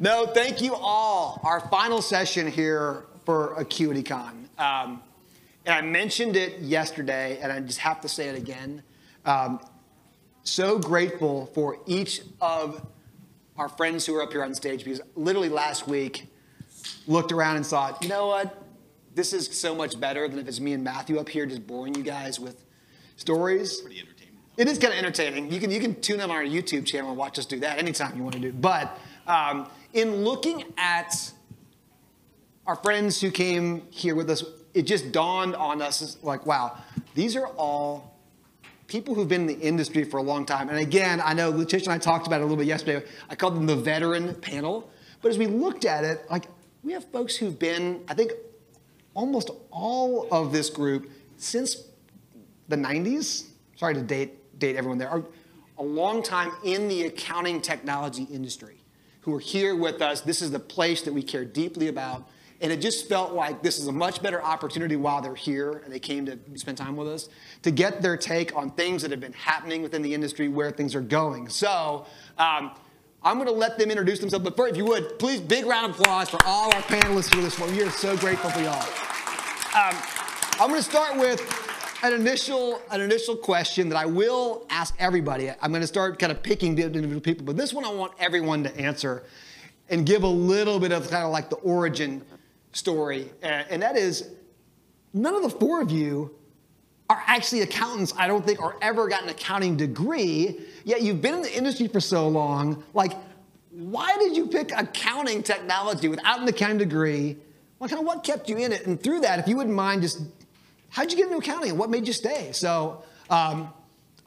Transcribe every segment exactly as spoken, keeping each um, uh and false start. No, thank you all. Our final session here for AcuityCon. Um, and I mentioned it yesterday, and I just have to say it again. Um, so grateful for each of our friends who are up here on stage, because literally last week, looked around and thought, you know what? This is so much better than if it's me and Matthew up here just boring you guys with stories. It's pretty entertaining. It is kind of entertaining. You can, you can tune in on our YouTube channel and watch us do that anytime you want to do. But um, in looking at our friends who came here with us, it just dawned on us, like, wow, these are all people who've been in the industry for a long time. And again, I know Latisha and I talked about it a little bit yesterday. I called them the veteran panel. But as we looked at it, like, we have folks who've been, I think, almost all of this group since the nineties. Sorry to date, date everyone there. Are a long time in the accounting technology industry who are here with us. This is the place that we care deeply about. And it just felt like this is a much better opportunity while they're here and they came to spend time with us to get their take on things that have been happening within the industry, where things are going. So um, I'm going to let them introduce themselves. But first, if you would, please, big round of applause for all our panelists for this one. We are so grateful for y'all. Um, I'm going to start with an initial, an initial question that I will ask everybody. I'm going to start kind of picking individual people. But this one I want everyone to answer and give a little bit of kind of like the origin story, and that is, none of the four of you are actually accountants, I don't think, or ever got an accounting degree, yet you've been in the industry for so long. Like, why did you pick accounting technology without an accounting degree? Well, kind of what kept you in it? And through that, if you wouldn't mind, just how'd you get into accounting and what made you stay? So um,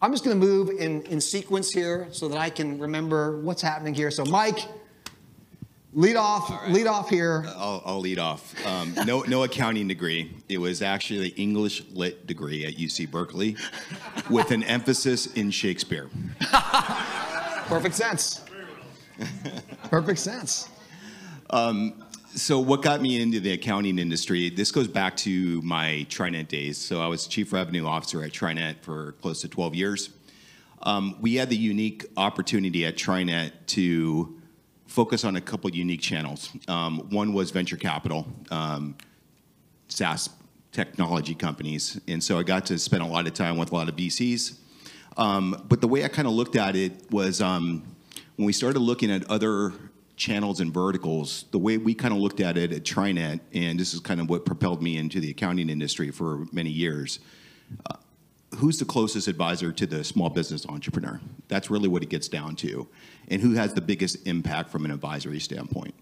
I'm just going to move in, in sequence here so that I can remember what's happening here. So Mike, Lead off, right. lead off here. Uh, I'll, I'll lead off. Um, no, no accounting degree. It was actually an English lit degree at U C Berkeley with an emphasis in Shakespeare. Perfect sense. Perfect sense. Um, so what got me into the accounting industry, this goes back to my TriNet days. So I was chief revenue officer at TriNet for close to twelve years. Um, we had the unique opportunity at TriNet to focus on a couple unique channels. Um, one was venture capital, um, SaaS technology companies. And so I got to spend a lot of time with a lot of V Cs. Um, but the way I kind of looked at it was um, when we started looking at other channels and verticals, the way we kind of looked at it at TriNet, and this is kind of what propelled me into the accounting industry for many years, uh, who's the closest advisor to the small business entrepreneur? That's really what it gets down to. And who has the biggest impact from an advisory standpoint?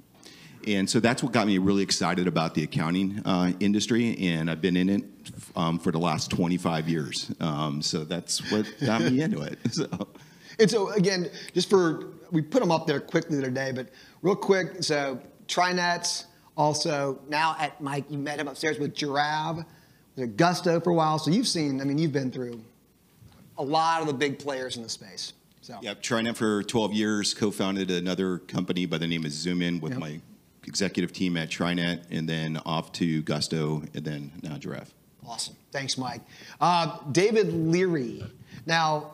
And so that's what got me really excited about the accounting uh, industry, and I've been in it um, for the last twenty-five years. Um, so that's what got me into it. So. And so again, just for, we put them up there quickly the other day, but real quick, so TriNet, also now at Mike, you met him upstairs with Jirav, Gusto for a while. So you've seen, I mean, you've been through a lot of the big players in the space. So. Yeah, TriNet for twelve years, co-founded another company by the name of Zoom In with yep. my executive team at TriNet, and then off to Gusto, and then now Jirav. Awesome. Thanks, Mike. Uh, David Leary. Now,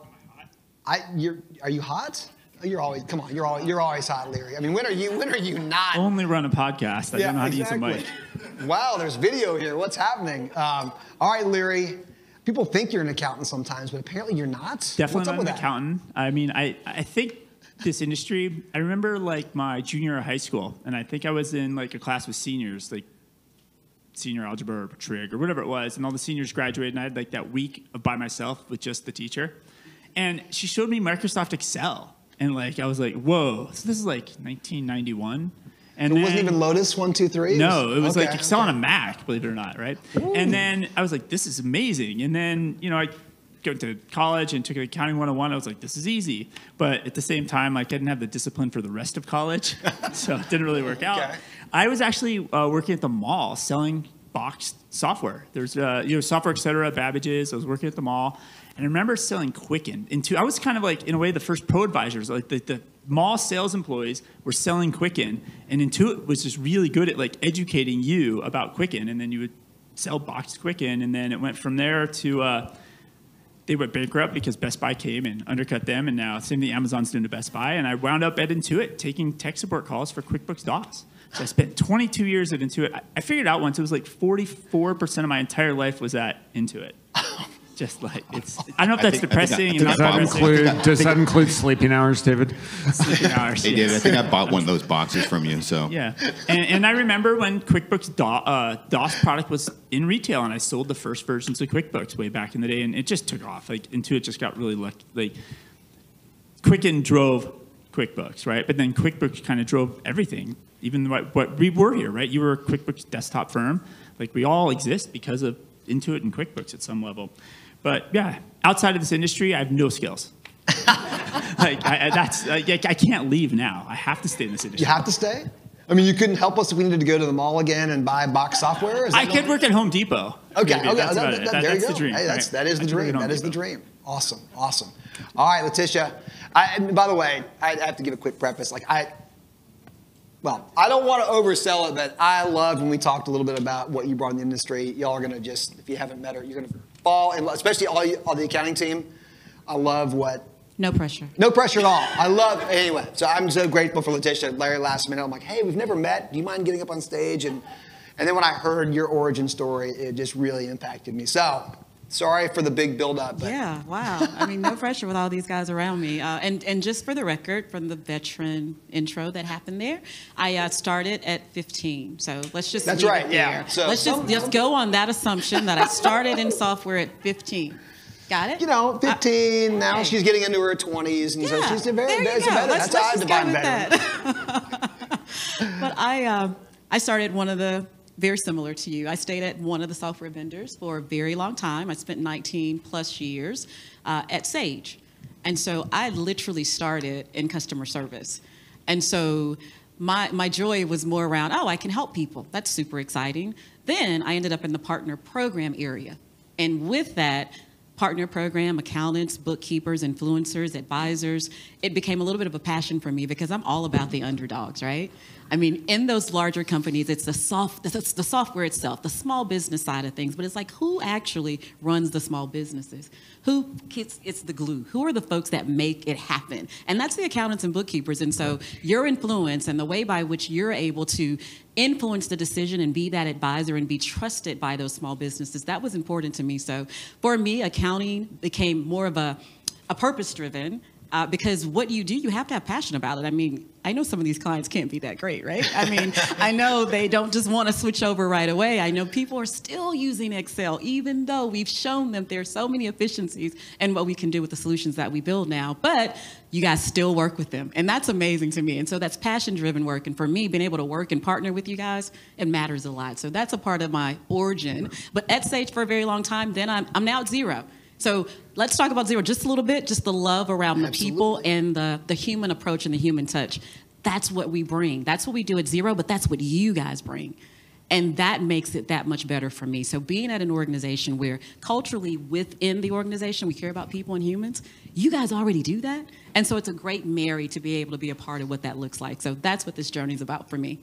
I, you're, are you hot? You're always, come on, you're always, you're always hot, Leary. I mean, when are you, when are you not? Only run a podcast. I yeah, don't know how exactly. to use a mic. Wow, there's video here. What's happening? Um, all right, Leary. People think you're an accountant sometimes, but apparently you're not. Definitely What's not up with an that? accountant. I mean, I, I think this industry, I remember like my junior year of high school, and I think I was in like a class with seniors, like senior algebra or trig or whatever it was, and all the seniors graduated, and I had like that week of by myself with just the teacher. And she showed me Microsoft Excel. And like I was like, whoa! So this is like nineteen ninety-one, and it then, wasn't even Lotus one two three. No, it was okay, like Excel okay. on a Mac, believe it or not, right? Ooh. And then I was like, this is amazing. And then you know I went to college and took an accounting one oh one. I was like, this is easy. But at the same time, like I didn't have the discipline for the rest of college, so it didn't really work out. Okay. I was actually uh, working at the mall selling boxed software. There's uh, you know software, et cetera, Babbage's. I was working at the mall. And I remember selling Quicken. Into, I was kind of like, in a way, the first pro advisors. Like the, the mall sales employees were selling Quicken. And Intuit was just really good at like educating you about Quicken. And then you would sell boxed Quicken. And then it went from there to uh, they went bankrupt because Best Buy came and undercut them, and now same thing Amazon's doing to Best Buy. And I wound up at Intuit taking tech support calls for QuickBooks D O S. So I spent twenty-two years at Intuit. I, I figured out once it was like forty-four percent of my entire life was at Intuit. Just like it's, I don't know if that's think, depressing. I I, does, that include, I, does that include sleeping hours, David? Sleeping hours. Hey, yes. David, I think I bought one of those boxes from you. So yeah, and, and I remember when QuickBooks DOS, uh, DOS product was in retail, and I sold the first versions of QuickBooks way back in the day, and it just took off. Like Intuit just got really lucky. Like Quicken drove QuickBooks, right? But then QuickBooks kind of drove everything. Even what, what we were here, right? You were a QuickBooks desktop firm. Like we all exist because of Intuit and QuickBooks at some level. But yeah, outside of this industry, I have no skills. Like I, that's, I, I can't leave now. I have to stay in this industry. You have to stay? I mean, you couldn't help us if we needed to go to the mall again and buy box software? Is that I could work at Home Depot. Okay, maybe. okay, that's that, that, that, there that's you go. The dream, hey, that's, right? That is the dream. That is Depot. the dream. Awesome, awesome. All right, Latisha. I, by the way, I have to give a quick preface. Like I, well, I don't want to oversell it, but I love when we talked a little bit about what you brought in the industry. Y'all are gonna just, if you haven't met her, you're gonna. All, and especially all, you, all the accounting team, I love what? No pressure. No pressure at all. I love, anyway, so I'm so grateful for Latisha. Larry last minute, I'm like, hey, we've never met. Do you mind getting up on stage? And, and then when I heard your origin story, it just really impacted me. So, sorry for the big buildup. Yeah, wow. I mean, no pressure with all these guys around me. Uh, and, and just for the record, from the veteran intro that happened there, I uh, started at fifteen. So let's just That's right, yeah. So, let's just, just go on that assumption that I started in software at fifteen. Got it? You know, fifteen, uh, now okay. She's getting into her twenties. And yeah, so she's a very, there you go. Veteran. Let's, That's let's how I define veteran. But I, um, I started one of the... Very similar to you. I stayed at one of the software vendors for a very long time. I spent nineteen plus years uh, at Sage. And so I literally started in customer service. And so my, my joy was more around, oh, I can help people. That's super exciting. Then I ended up in the partner program area. And with that partner program, accountants, bookkeepers, influencers, advisors, it became a little bit of a passion for me because I'm all about the underdogs, right? I mean, in those larger companies, it's the soft, it's the software itself, the small business side of things. But it's like, who actually runs the small businesses? Who gets, it's the glue? Who are the folks that make it happen? And that's the accountants and bookkeepers. And so your influence and the way by which you're able to influence the decision and be that advisor and be trusted by those small businesses, that was important to me. So for me, accounting became more of a, a purpose-driven. Uh, because what you do, you have to have passion about it. I mean, I know some of these clients can't be that great, right? I mean, I know they don't just want to switch over right away. I know people are still using Excel, even though we've shown them there's so many efficiencies and what we can do with the solutions that we build now. But you guys still work with them. And that's amazing to me. And so that's passion-driven work. And for me, being able to work and partner with you guys, it matters a lot. So that's a part of my origin. But at Sage for a very long time, then I'm, I'm now at Xero. So let's talk about Xero just a little bit, just the love around the Absolutely. people and the, the human approach and the human touch. That's what we bring. That's what we do at Xero, but that's what you guys bring. And that makes it that much better for me. So being at an organization where culturally within the organization, we care about people and humans, you guys already do that. And so it's a great marry to be able to be a part of what that looks like. So that's what this journey's about for me.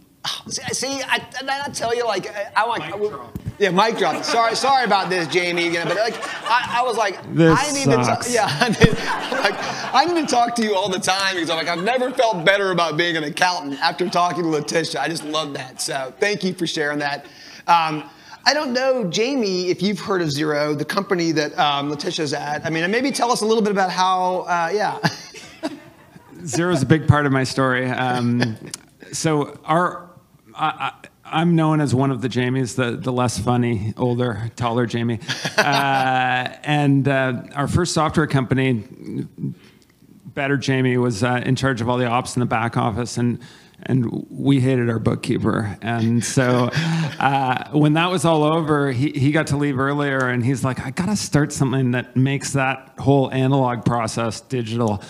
See, I, I tell you, like, I want. Mic drop. Yeah, mic drop. Sorry, sorry about this, Jamie. You know, but like, I, I was like, this I need sucks. to. Yeah, I mean, like, I need to talk to you all the time because I'm like, I've never felt better about being an accountant after talking to Latisha. I just love that. So, thank you for sharing that. Um, I don't know, Jamie, if you've heard of Xero, the company that um, Latisha's at. I mean, and maybe tell us a little bit about how. Uh, yeah. Xero's a big part of my story. Um, so our. I, I, I'm known as one of the Jamies, the, the less funny, older, taller Jamie. Uh, and uh, our first software company, Better Jamie, was uh, in charge of all the ops in the back office. And, and we hated our bookkeeper. And so uh, when that was all over, he, he got to leave earlier. And he's like, I got to start something that makes that whole analog process digital.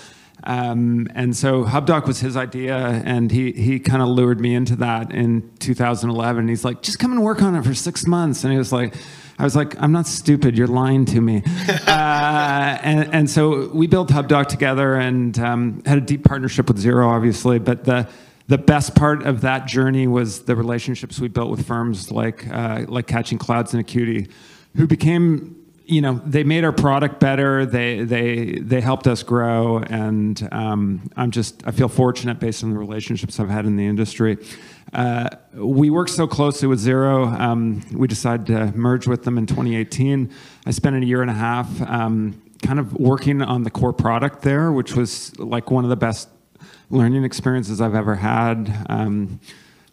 Um, and so Hubdoc was his idea, and he, he kind of lured me into that in two thousand eleven. He's like, just come and work on it for six months. And he was like, I was like, I'm not stupid. You're lying to me. uh, and, and so we built Hubdoc together and um, had a deep partnership with Xero, obviously. But the, the best part of that journey was the relationships we built with firms like, uh, like Catching Clouds and Acuity, who became you know, they made our product better. They they they helped us grow, and um, I'm just I feel fortunate based on the relationships I've had in the industry. Uh, we work so closely with Xero. Um, we decided to merge with them in twenty eighteen. I spent a year and a half um, kind of working on the core product there, which was like one of the best learning experiences I've ever had. Um,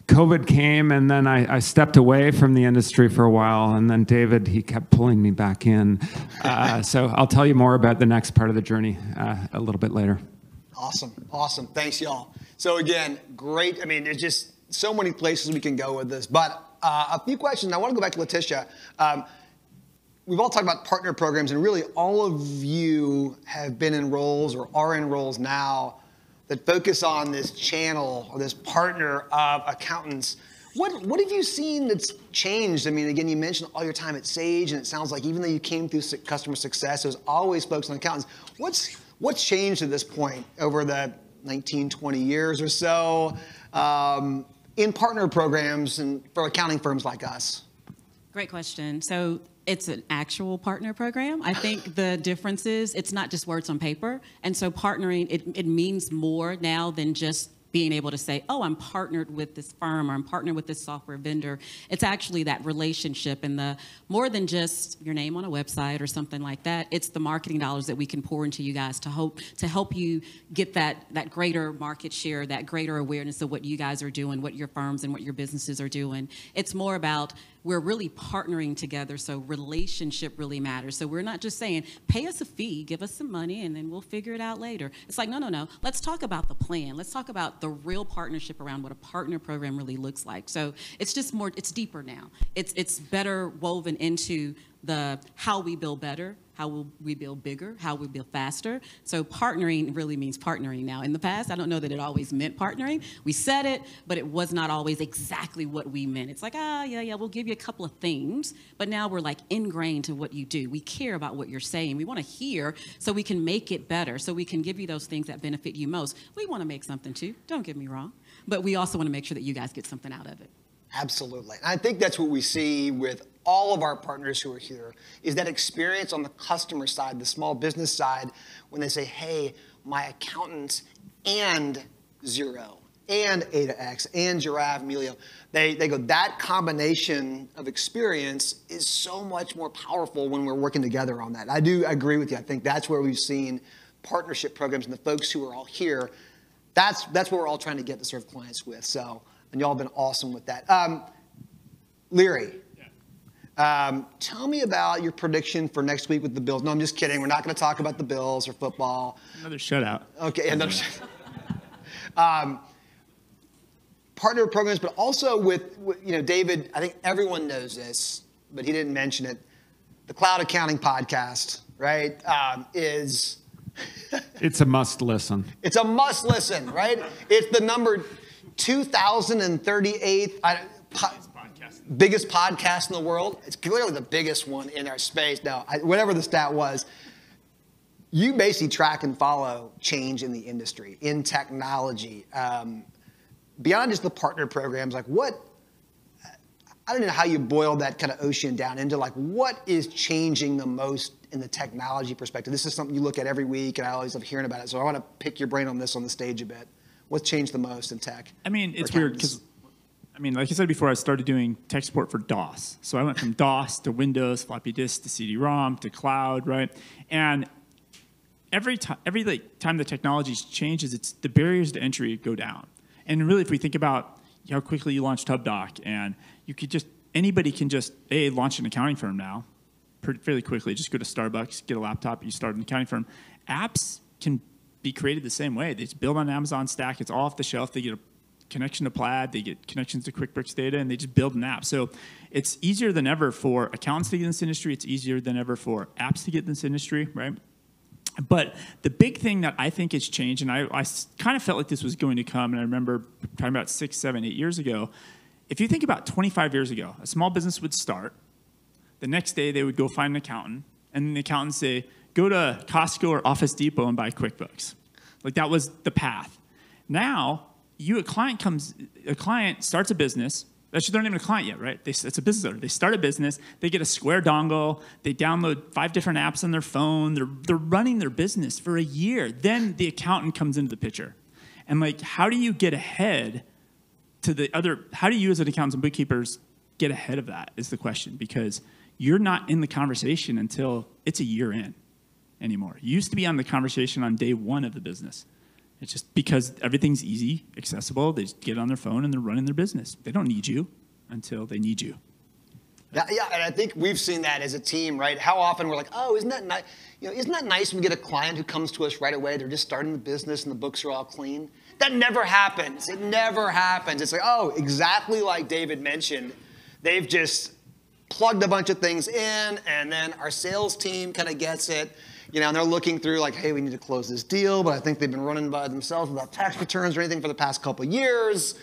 COVID came, and then I, I stepped away from the industry for a while, and then David, he kept pulling me back in. Uh, so I'll tell you more about the next part of the journey uh, a little bit later. Awesome, awesome. Thanks, y'all. So again, great. I mean, it's just so many places we can go with this, but uh, a few questions. I want to go back to Latisha. Um, we've all talked about partner programs, and really all of you have been in roles or are in roles now that focus on this channel or this partner of accountants. What, what have you seen that's changed? I mean, again, you mentioned all your time at Sage, and it sounds like even though you came through customer success, it was always focused on accountants. What's, what's changed at this point over the nineteen, twenty years or so um, in partner programs and for accounting firms like us? Great question. So it's an actual partner program. I think the difference is it's not just words on paper. And so partnering, it, it means more now than just being able to say, oh, I'm partnered with this firm, or I'm partnered with this software vendor. It's actually that relationship, and the more than just your name on a website or something like that. It's the marketing dollars that we can pour into you guys to hope to help you get that, that greater market share, that greater awareness of what you guys are doing, what your firms and what your businesses are doing. It's more about we're really partnering together, so relationship really matters. So we're not just saying, pay us a fee, give us some money, and then we'll figure it out later. It's like, no, no, no. Let's talk about the plan. Let's talk about the real partnership around what a partner program really looks like. So it's just more, it's deeper now. It's, it's better woven into the how we build better, how we build bigger, how we build faster. So partnering really means partnering now. In the past, I don't know that it always meant partnering. We said it, but it was not always exactly what we meant. It's like, ah, oh, yeah, yeah, we'll give you a couple of things, but now we're like ingrained to what you do. We care about what you're saying. We want to hear so we can make it better, so we can give you those things that benefit you most. We want to make something too, don't get me wrong, but we also want to make sure that you guys get something out of it. Absolutely. And I think that's what we see with all of our partners who are here, is that experience on the customer side, the small business side, when they say, hey, my accountants and Xero and A to X and Jirav, Melio, they, they go, that combination of experience is so much more powerful when we're working together on that. I do agree with you. I think that's where we've seen partnership programs and the folks who are all here. That's, that's what we're all trying to get to serve clients with. So, and y'all have been awesome with that. Um, Leary. Um, tell me about your prediction for next week with the Bills. No, I'm just kidding. We're not going to talk about the Bills or football. Another shutout. Okay, another shutout. Um, partner programs, but also with, with, you know, David, I think everyone knows this, but he didn't mention it. The Cloud Accounting Podcast, right, um, is... it's a must listen. It's a must listen, right? It's the number two thousand thirty-eighth... I, po- biggest podcast in the world. It's clearly the biggest one in our space. Now, I, whatever the stat was, you basically track and follow change in the industry, in technology, um, beyond just the partner programs. Like what, I don't know how you boil that kind of ocean down into like what is changing the most in the technology perspective. This is something you look at every week, and I always love hearing about it. So I want to pick your brain on this on the stage a bit. What's changed the most in tech? I mean, it's weird because I mean, like I said before, I started doing tech support for DOS. So I went from DOS to Windows, floppy disk to C D ROM to cloud, right? And every time, every like, time the technology changes, it's the barriers to entry go down. And really, if we think about how quickly you launched Hubdoc, and you could just anybody can just a launch an accounting firm now, pretty, fairly quickly. Just go to Starbucks, get a laptop, you start an accounting firm. Apps can be created the same way. They just build on Amazon Stack. It's all off the shelf. They get a connection to Plaid, they get connections to QuickBooks data, and they just build an app. So it's easier than ever for accountants to get in this industry. It's easier than ever for apps to get in this industry, right? But the big thing that I think has changed, and I, I kind of felt like this was going to come, and I remember talking about six, seven, eight years ago. If you think about twenty-five years ago, a small business would start. The next day, they would go find an accountant, and the accountant say, go to Costco or Office Depot and buy QuickBooks. Like that was the path. Now, You a client comes, a client starts a business, Actually, they're not even a client yet, right? They, it's a business owner. They start a business. They get a Square dongle. They download five different apps on their phone. They're, they're running their business for a year. Then the accountant comes into the picture. And like, how do you get ahead to the other? How do you as an accountant and bookkeepers get ahead of that is the question, because you're not in the conversation until it's a year in anymore. You used to be on the conversation on day one of the business. It's just because everything's easy, accessible. They just get on their phone and they're running their business. They don't need you until they need you. That, yeah, and I think we've seen that as a team, right? How often we're like, oh, isn't that nice? You know, isn't that nice when we get a client who comes to us right away? They're just starting the business and the books are all clean. That never happens. It never happens. It's like, oh, exactly like David mentioned. They've just plugged a bunch of things in, and then our sales team kind of gets it. You know, and they're looking through like, hey, we need to close this deal, but I think they've been running by themselves without tax returns or anything for the past couple of years.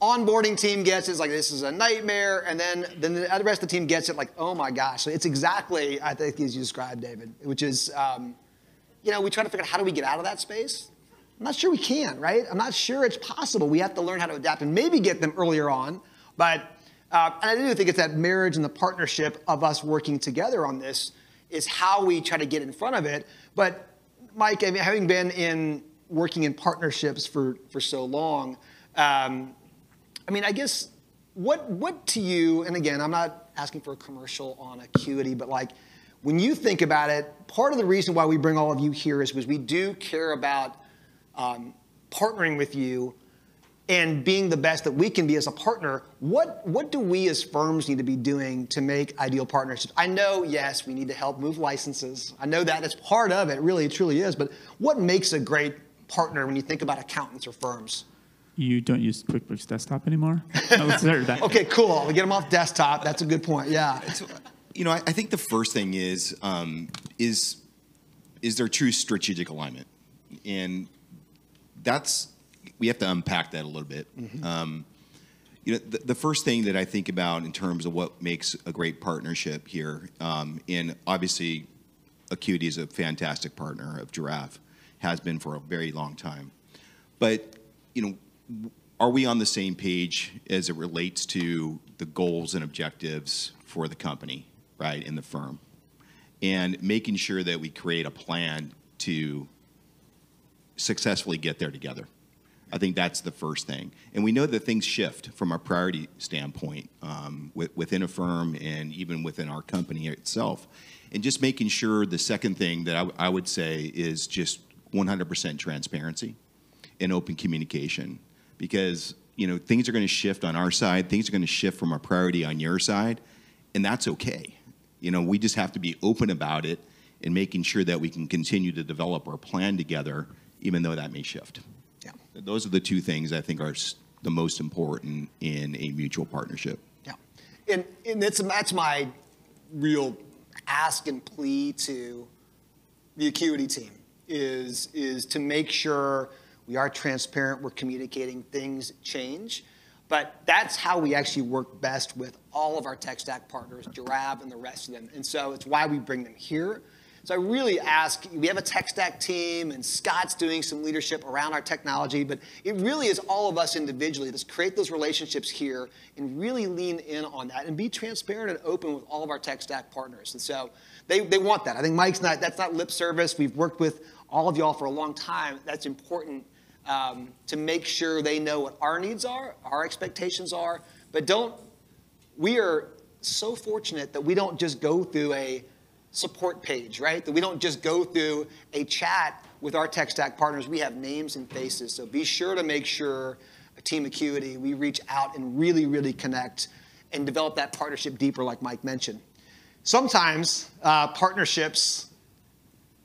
Onboarding team gets it, it's like, this is a nightmare. And then, then the rest of the team gets it like, oh my gosh. So it's exactly, I think, as you described, David, which is, um, you know, we try to figure out how do we get out of that space? I'm not sure we can, right? I'm not sure it's possible. We have to learn how to adapt and maybe get them earlier on. But uh, and I do think it's that marriage and the partnership of us working together on this is how we try to get in front of it. But Mike, I mean, having been in working in partnerships for, for so long, um, I mean, I guess what, what to you, and again, I'm not asking for a commercial on Acuity, but like when you think about it, part of the reason why we bring all of you here is because we do care about um, partnering with you and being the best that we can be as a partner. What, what do we as firms need to be doing to make ideal partnerships? I know, yes, we need to help move licenses. I know that. That's part of it. Really, it truly is. But what makes a great partner when you think about accountants or firms? You don't use QuickBooks Desktop anymore? Okay, cool. We get them off desktop. That's a good point. Yeah. So, you know, I, I think the first thing is, um, is, is there true strategic alignment? And that's... we have to unpack that a little bit. Mm-hmm. um, you know, the, the first thing that I think about in terms of what makes a great partnership here, um, and obviously Acuity is a fantastic partner of Jirav, has been for a very long time. But you know, are we on the same page as it relates to the goals and objectives for the company, right, in the firm, and making sure that we create a plan to successfully get there together? I think that's the first thing. And we know that things shift from a priority standpoint um, with, within a firm and even within our company itself. And just making sure, the second thing that I, I would say is just one hundred percent transparency and open communication. Because, you know, things are gonna shift on our side, things are gonna shift from a priority on your side, and that's okay. You know, we just have to be open about it and making sure that we can continue to develop our plan together, even though that may shift. Yeah. Those are the two things I think are the most important in a mutual partnership. Yeah. And, and that's, that's my real ask and plea to the Acuity team is, is to make sure we are transparent, we're communicating, things change. But that's how we actually work best with all of our tech stack partners, Jirav and the rest of them. And so it's why we bring them here. So I really ask, we have a tech stack team, and Scott's doing some leadership around our technology, but it really is all of us individually. Let's create those relationships here and really lean in on that and be transparent and open with all of our tech stack partners. And so they, they want that. I think Mike's not, that's not lip service. We've worked with all of y'all for a long time. That's important um, to make sure they know what our needs are, our expectations are, but don't, we are so fortunate that we don't just go through a support page, right? That we don't just go through a chat with our tech stack partners. We have names and faces. So be sure to make sure, Team Acuity, we reach out and really, really connect and develop that partnership deeper, like Mike mentioned. Sometimes uh, partnerships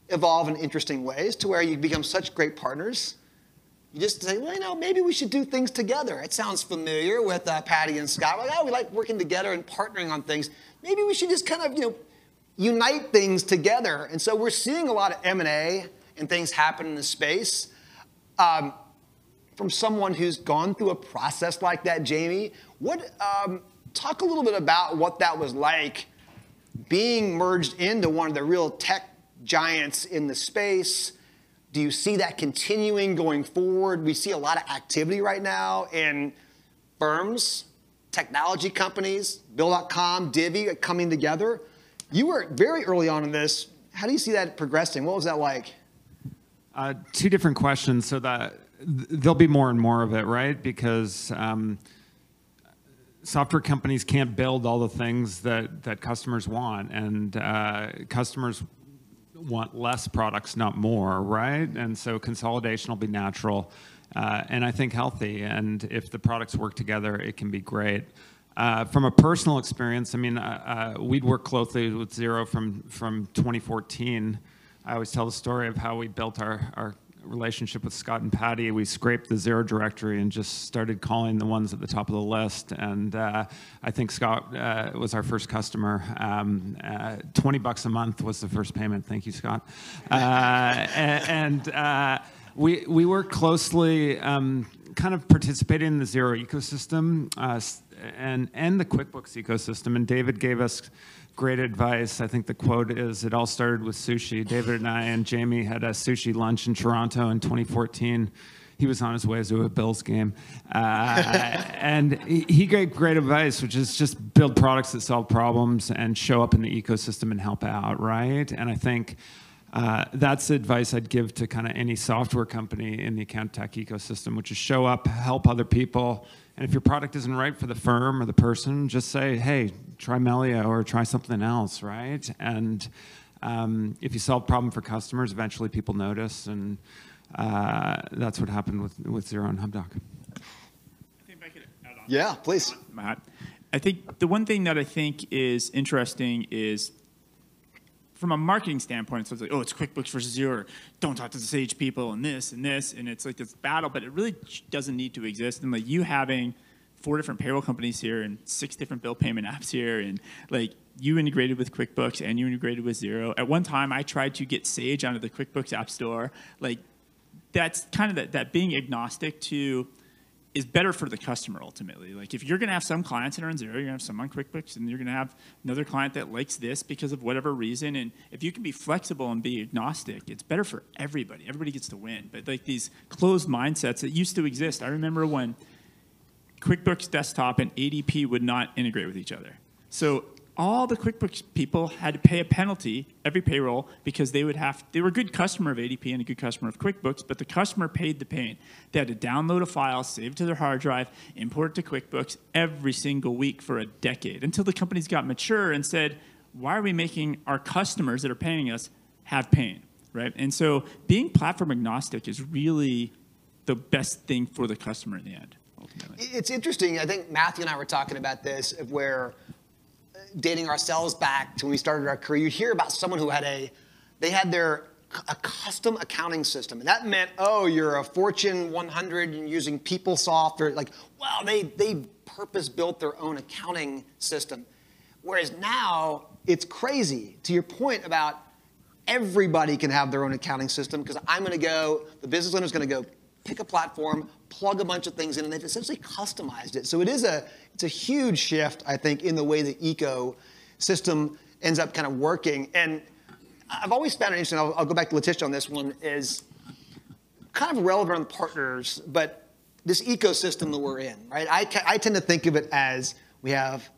evolve in interesting ways to where you become such great partners. You just say, well, you know, maybe we should do things together. It sounds familiar with uh, Patty and Scott. Like, oh, we like working together and partnering on things. Maybe we should just kind of, you know, unite things together. And so we're seeing a lot of M and A and things happen in the space. Um, from someone who's gone through a process like that, Jamie, what, um, talk a little bit about what that was like being merged into one of the real tech giants in the space. Do you see that continuing going forward? We see a lot of activity right now in firms, technology companies, Bill dot com, Divvy coming together. You were very early on in this. How do you see that progressing? What was that like? Uh, two different questions. So that th there'll be more and more of it, right? Because um, software companies can't build all the things that, that customers want, and uh, customers want less products, not more, right? And so consolidation will be natural, uh, and I think healthy. And if the products work together, it can be great. Uh, from a personal experience, I mean, uh, uh, we'd worked closely with Xero from, from twenty fourteen. I always tell the story of how we built our, our relationship with Scott and Patty. We scraped the Xero directory and just started calling the ones at the top of the list. And uh, I think Scott uh, was our first customer. Um, uh, twenty bucks a month was the first payment. Thank you, Scott. Uh, and and uh, we, we worked closely, um, kind of participating in the Xero ecosystem. Uh, And, and the QuickBooks ecosystem. And David gave us great advice. I think the quote is, it all started with sushi. David and I and Jamie had a sushi lunch in Toronto in twenty fourteen. He was on his way to a Bills game. Uh, and he, he gave great advice, which is just build products that solve problems and show up in the ecosystem and help out, right? And I think uh, that's the advice I'd give to kind of any software company in the account tech ecosystem, which is show up, help other people. And if your product isn't right for the firm or the person, just say, hey, try Melio or try something else, right? And um, if you solve a problem for customers, eventually people notice. And uh, that's what happened with, with Xero and Hubdoc. I think I could add on. Yeah, please. Matt, I think the one thing that I think is interesting is, from a marketing standpoint, so it's like, oh, it's QuickBooks versus Xero. Don't talk to the Sage people and this and this. And it's like this battle, but it really doesn't need to exist. And like you having four different payroll companies here and six different bill payment apps here, and like you integrated with QuickBooks and you integrated with Xero. At one time, I tried to get Sage onto the QuickBooks App Store. Like that's kind of that, that being agnostic to is better for the customer ultimately. Like if you're gonna have some clients that are on Xero, you're gonna have some on QuickBooks, and you're gonna have another client that likes this because of whatever reason. And if you can be flexible and be agnostic, it's better for everybody. Everybody gets to win. But like these closed mindsets that used to exist. I remember when QuickBooks Desktop and A D P would not integrate with each other. So all the QuickBooks people had to pay a penalty every payroll because they would have, they were a good customer of A D P and a good customer of QuickBooks, but the customer paid the pain. They had to download a file, save it to their hard drive, import it to QuickBooks every single week for a decade until the companies got mature and said, why are we making our customers that are paying us have pain, right? And so being platform agnostic is really the best thing for the customer in the end, ultimately. It's interesting. I think Matthew and I were talking about this, where dating ourselves back to when we started our career, you'd hear about someone who had a, they had their a custom accounting system, and that meant, oh, you're a Fortune one hundred and using PeopleSoft, or like, wow, they they purpose built their own accounting system. Whereas now it's crazy. To your point about everybody can have their own accounting system, because I'm going to go, the business owner is going to go pick a platform, plug a bunch of things in, and they've essentially customized it. So it is a, it's a huge shift, I think, in the way the ecosystem ends up kind of working. And I've always found it interesting, I'll, I'll go back to Latisha on this one, is kind of relevant on the partners, but this ecosystem that we're in, right? I, I tend to think of it as we have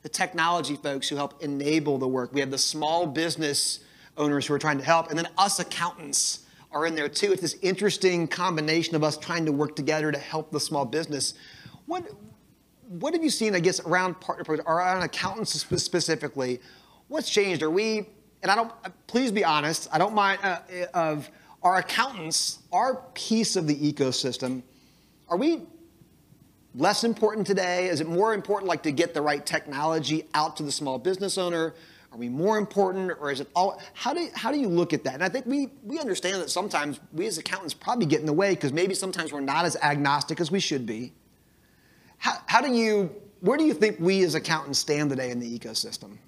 the technology folks who help enable the work. We have the small business owners who are trying to help, and then us accountants are in there too. It's this interesting combination of us trying to work together to help the small business. What, what have you seen, I guess, around partner programs, or around accountants specifically? What's changed? Are we, and I don't, please be honest, I don't mind, uh, of our accountants, our piece of the ecosystem, are we less important today? Is it more important, like, to get the right technology out to the small business owner? Are we more important, or is it all, how do, how do you look at that? And I think we, we understand that sometimes we as accountants probably get in the way, because maybe sometimes we're not as agnostic as we should be. How, how do you, where do you think we as accountants stand today in the ecosystem?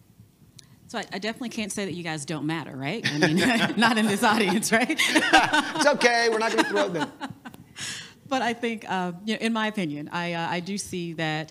So I, I definitely can't say that you guys don't matter, right? I mean, not in this audience, right? It's okay, we're not going to throw them. But I think, uh, you know, in my opinion, I, uh, I do see that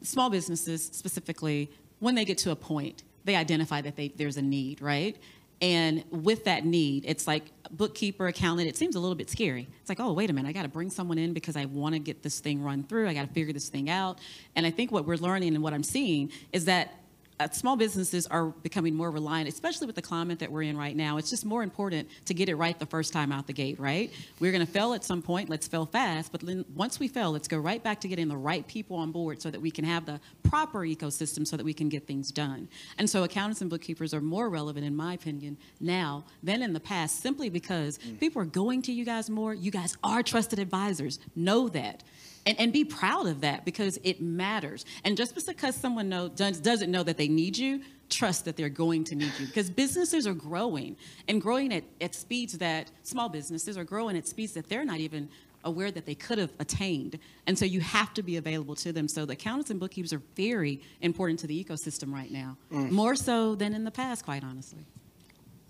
small businesses specifically, when they get to a point, they identify that they, there's a need, right? And with that need, it's like bookkeeper, accountant, it seems a little bit scary. It's like, oh, wait a minute, I got to bring someone in because I want to get this thing run through. I got to figure this thing out. And I think what we're learning and what I'm seeing is that Uh, small businesses are becoming more reliant, especially with the climate that we're in right now. It's just more important to get it right the first time out the gate, right? We're going to fail at some point. Let's fail fast. But then once we fail, let's go right back to getting the right people on board so that we can have the proper ecosystem so that we can get things done. And so accountants and bookkeepers are more relevant, in my opinion, now than in the past, simply because mm. people are going to you guys more. You guys are trusted advisors. Know that. And, and be proud of that, because it matters. And just because someone know, does, doesn't know that they need you, trust that they're going to need you. Because businesses are growing, and growing at, at speeds that small businesses are growing at speeds that they're not even aware that they could have attained. And so you have to be available to them. So the accountants and bookkeepers are very important to the ecosystem right now, mm. more so than in the past, quite honestly.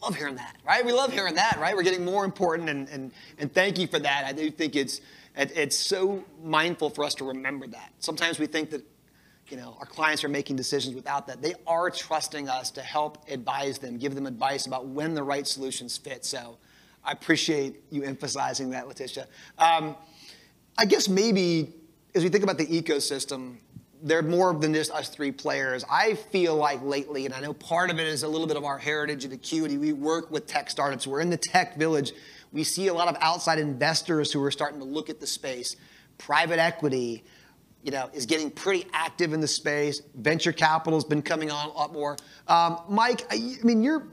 Love hearing that, right? We love hearing that, right? We're getting more important, and, and, and thank you for that. I do think it's... It's so mindful for us to remember that. Sometimes we think that, you know, our clients are making decisions without that. They are trusting us to help advise them, give them advice about when the right solutions fit. So I appreciate you emphasizing that, Latisha. Um, I guess maybe as we think about the ecosystem, they're more than just us three players. I feel like lately, and I know part of it is a little bit of our heritage at Acuity, we work with tech startups. We're in the tech village. We see a lot of outside investors who are starting to look at the space. Private equity, you know, is getting pretty active in the space. Venture capital's been coming on a lot more. Um, Mike, I, I mean, you're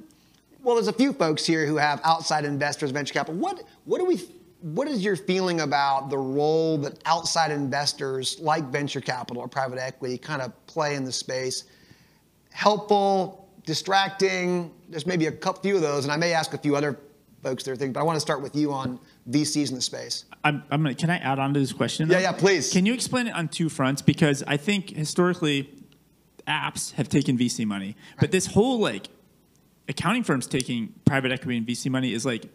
well. There's a few folks here who have outside investors, venture capital. What what do we? What is your feeling about the role that outside investors like venture capital or private equity kind of play in the space? Helpful, distracting. There's maybe a couple, few of those, and I may ask a few other folks there think, but I want to start with you on V Cs in the space. I'm, I'm gonna, can I add on to this question? Yeah, yeah, please. Can you explain it on two fronts? Because I think historically, apps have taken V C money, right. But this whole like accounting firms taking private equity and V C money is like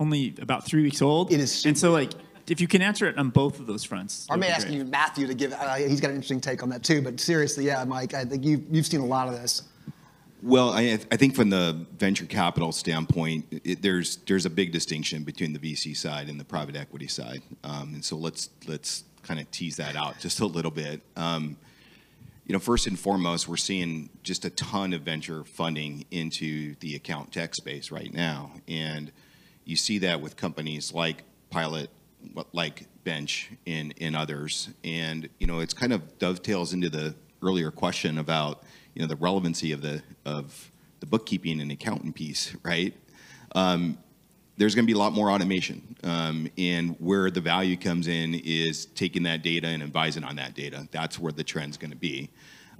only about three weeks old. It is, super. And so like if you can answer it on both of those fronts, I may ask you, Matthew, to give. Uh, he's got an interesting take on that too. But seriously, yeah, Mike, I think you've you've seen a lot of this. Well, I, I think from the venture capital standpoint, it, there's there's a big distinction between the V C side and the private equity side, um, and so let's let's kind of tease that out just a little bit. Um, you know, first and foremost, we're seeing just a ton of venture funding into the account tech space right now, and you see that with companies like Pilot, like Bench, and and others, and you know, it's kind of dovetails into the earlier question about, you know, the relevancy of the of the bookkeeping and accounting piece, right? Um, there's going to be a lot more automation, um, and where the value comes in is taking that data and advising on that data. That's where the trend's going to be.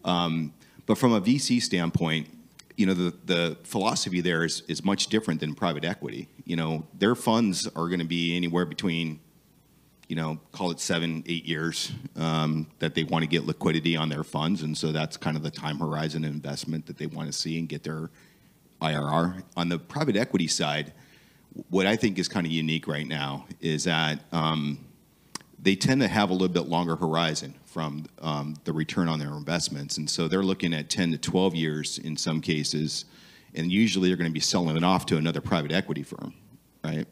Um, but from a V C standpoint, you know, the the philosophy there is is much different than private equity. You know, their funds are going to be anywhere between, you know, call it seven, eight years um, that they want to get liquidity on their funds. And so that's kind of the time horizon investment that they want to see and get their I R R. On the private equity side, what I think is kind of unique right now is that um, they tend to have a little bit longer horizon from um, the return on their investments. And so they're looking at ten to twelve years in some cases, and usually they're going to be selling it off to another private equity firm, right?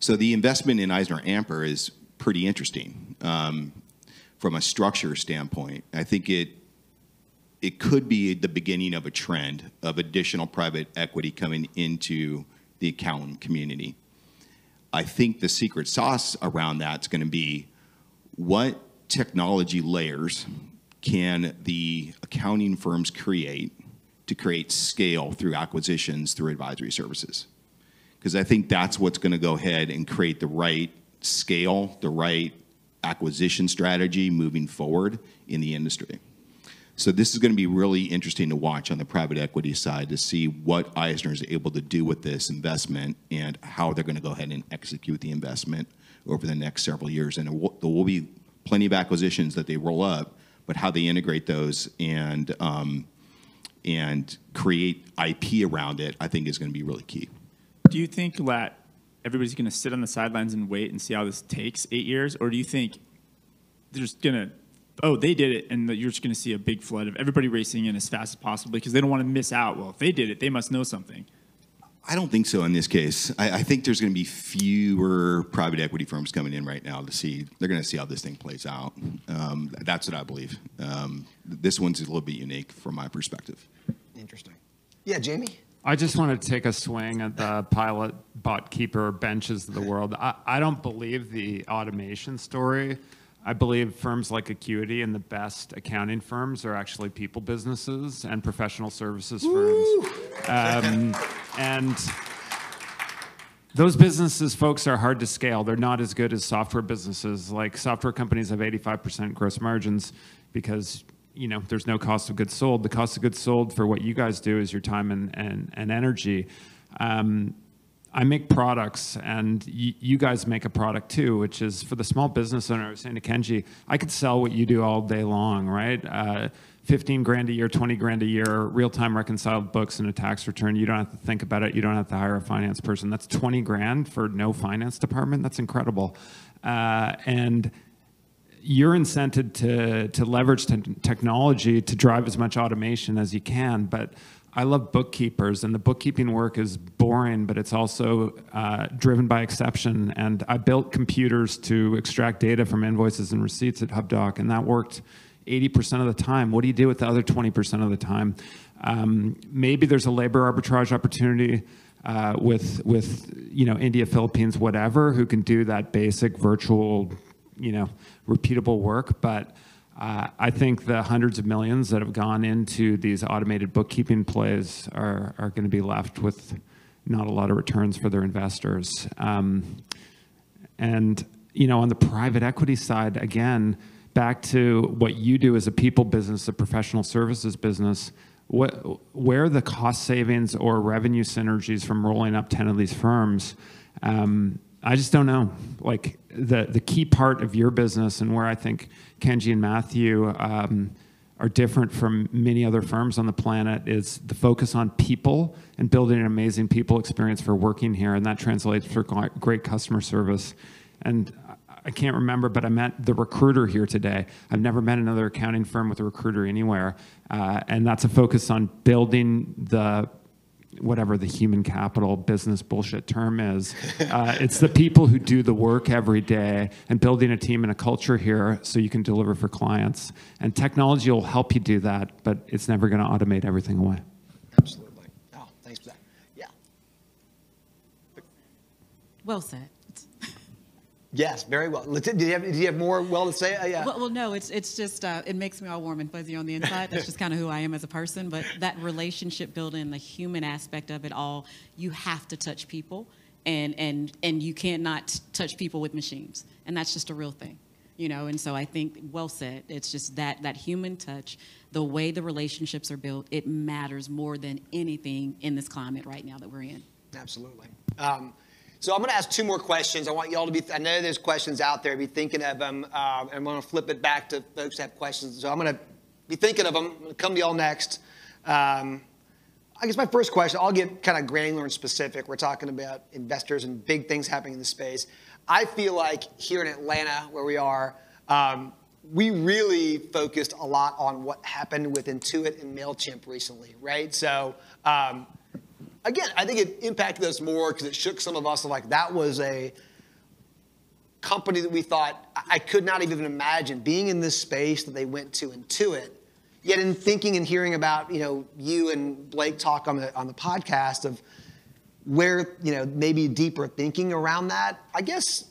So the investment in EisnerAmper is pretty interesting um, from a structure standpoint. I think it it could be the beginning of a trend of additional private equity coming into the accountant community. I think the secret sauce around that's going to be what technology layers can the accounting firms create to create scale through acquisitions, through advisory services. Because I think that's what's going to go ahead and create the right scale, the right acquisition strategy moving forward in the industry. So this is going to be really interesting to watch on the private equity side to see what Eisner is able to do with this investment and how they're going to go ahead and execute the investment over the next several years. And there will be plenty of acquisitions that they roll up, but how they integrate those and um, and create I P around it, I think is going to be really key. Do you think that everybody's going to sit on the sidelines and wait and see how this takes eight years? Or do you think they're just going to, oh, they did it, and you're just going to see a big flood of everybody racing in as fast as possible because they don't want to miss out? Well, if they did it, they must know something. I don't think so in this case. I, I think there's going to be fewer private equity firms coming in right now to see. They're going to see how this thing plays out. Um, that's what I believe. Um, this one's a little bit unique from my perspective. Interesting. Yeah, Jamie? I just want to take a swing at the Pilot, BotKeeper, benches of the world. I, I don't believe the automation story. I believe firms like Acuity and the best accounting firms are actually people businesses and professional services Woo! firms. Um, and those businesses, folks, are hard to scale. They're not as good as software businesses. Like, software companies have eighty-five percent gross margins because, you know, there's no cost of goods sold. The cost of goods sold for what you guys do is your time and, and, and energy. Um, I make products, and y you guys make a product too, which is for the small business owner. I was saying to Kenji, I could sell what you do all day long, right? Uh, fifteen grand a year, twenty grand a year, real-time reconciled books and a tax return. You don't have to think about it. You don't have to hire a finance person. That's twenty grand for no finance department. That's incredible. Uh, and you're incented to, to leverage te technology to drive as much automation as you can, but I love bookkeepers, and the bookkeeping work is boring, but it's also uh, driven by exception. And I built computers to extract data from invoices and receipts at Hubdoc, and that worked eighty percent of the time. What do you do with the other twenty percent of the time? Um, maybe there's a labor arbitrage opportunity uh, with, with you know, India, Philippines, whatever, who can do that basic virtual, you know, repeatable work, but Uh, I think the hundreds of millions that have gone into these automated bookkeeping plays are, are going to be left with not a lot of returns for their investors. Um, and, you know, on the private equity side, again, back to what you do as a people business, a professional services business, what, where are the cost savings or revenue synergies from rolling up ten of these firms? Um, I just don't know. Like, the, the key part of your business, and where I think Kenji and Matthew um, are different from many other firms on the planet, is the focus on people and building an amazing people experience for working here. And that translates for great customer service. And I can't remember, but I met the recruiter here today. I've never met another accounting firm with a recruiter anywhere. Uh, and that's a focus on building the whatever the human capital business bullshit term is. Uh, it's the people who do the work every day and building a team and a culture here so you can deliver for clients. And technology will help you do that, but it's never going to automate everything away. Absolutely. Oh, thanks for that. Yeah. Well said. Yes, very well. Did you have, did you have more well to say? Uh, yeah. Well, well, no, it's, it's just, uh, it makes me all warm and fuzzy on the inside. That's just kind of who I am as a person. But that relationship building, the human aspect of it all, you have to touch people. And, and, and you cannot touch people with machines. And that's just a real thing. You know, and so I think, well said, it's just that, that human touch, the way the relationships are built, it matters more than anything in this climate right now that we're in. Absolutely. Um, So I'm going to ask two more questions. I want you all to be, I know there's questions out there, be thinking of them. Uh, I'm going to flip it back to folks that have questions. So I'm going to be thinking of them. I'm going to come to y'all next. Um, I guess my first question, I'll get kind of granular and specific. We're talking about investors and big things happening in the space. I feel like here in Atlanta, where we are, um, we really focused a lot on what happened with Intuit and MailChimp recently, right? So, um, again, I think it impacted us more because it shook some of us. Like, that was a company that we thought, I could not even imagine being in this space that they went to Intuit. Yet in thinking and hearing about, you know, you and Blake talk on the, on the podcast of where, you know, maybe deeper thinking around that, I guess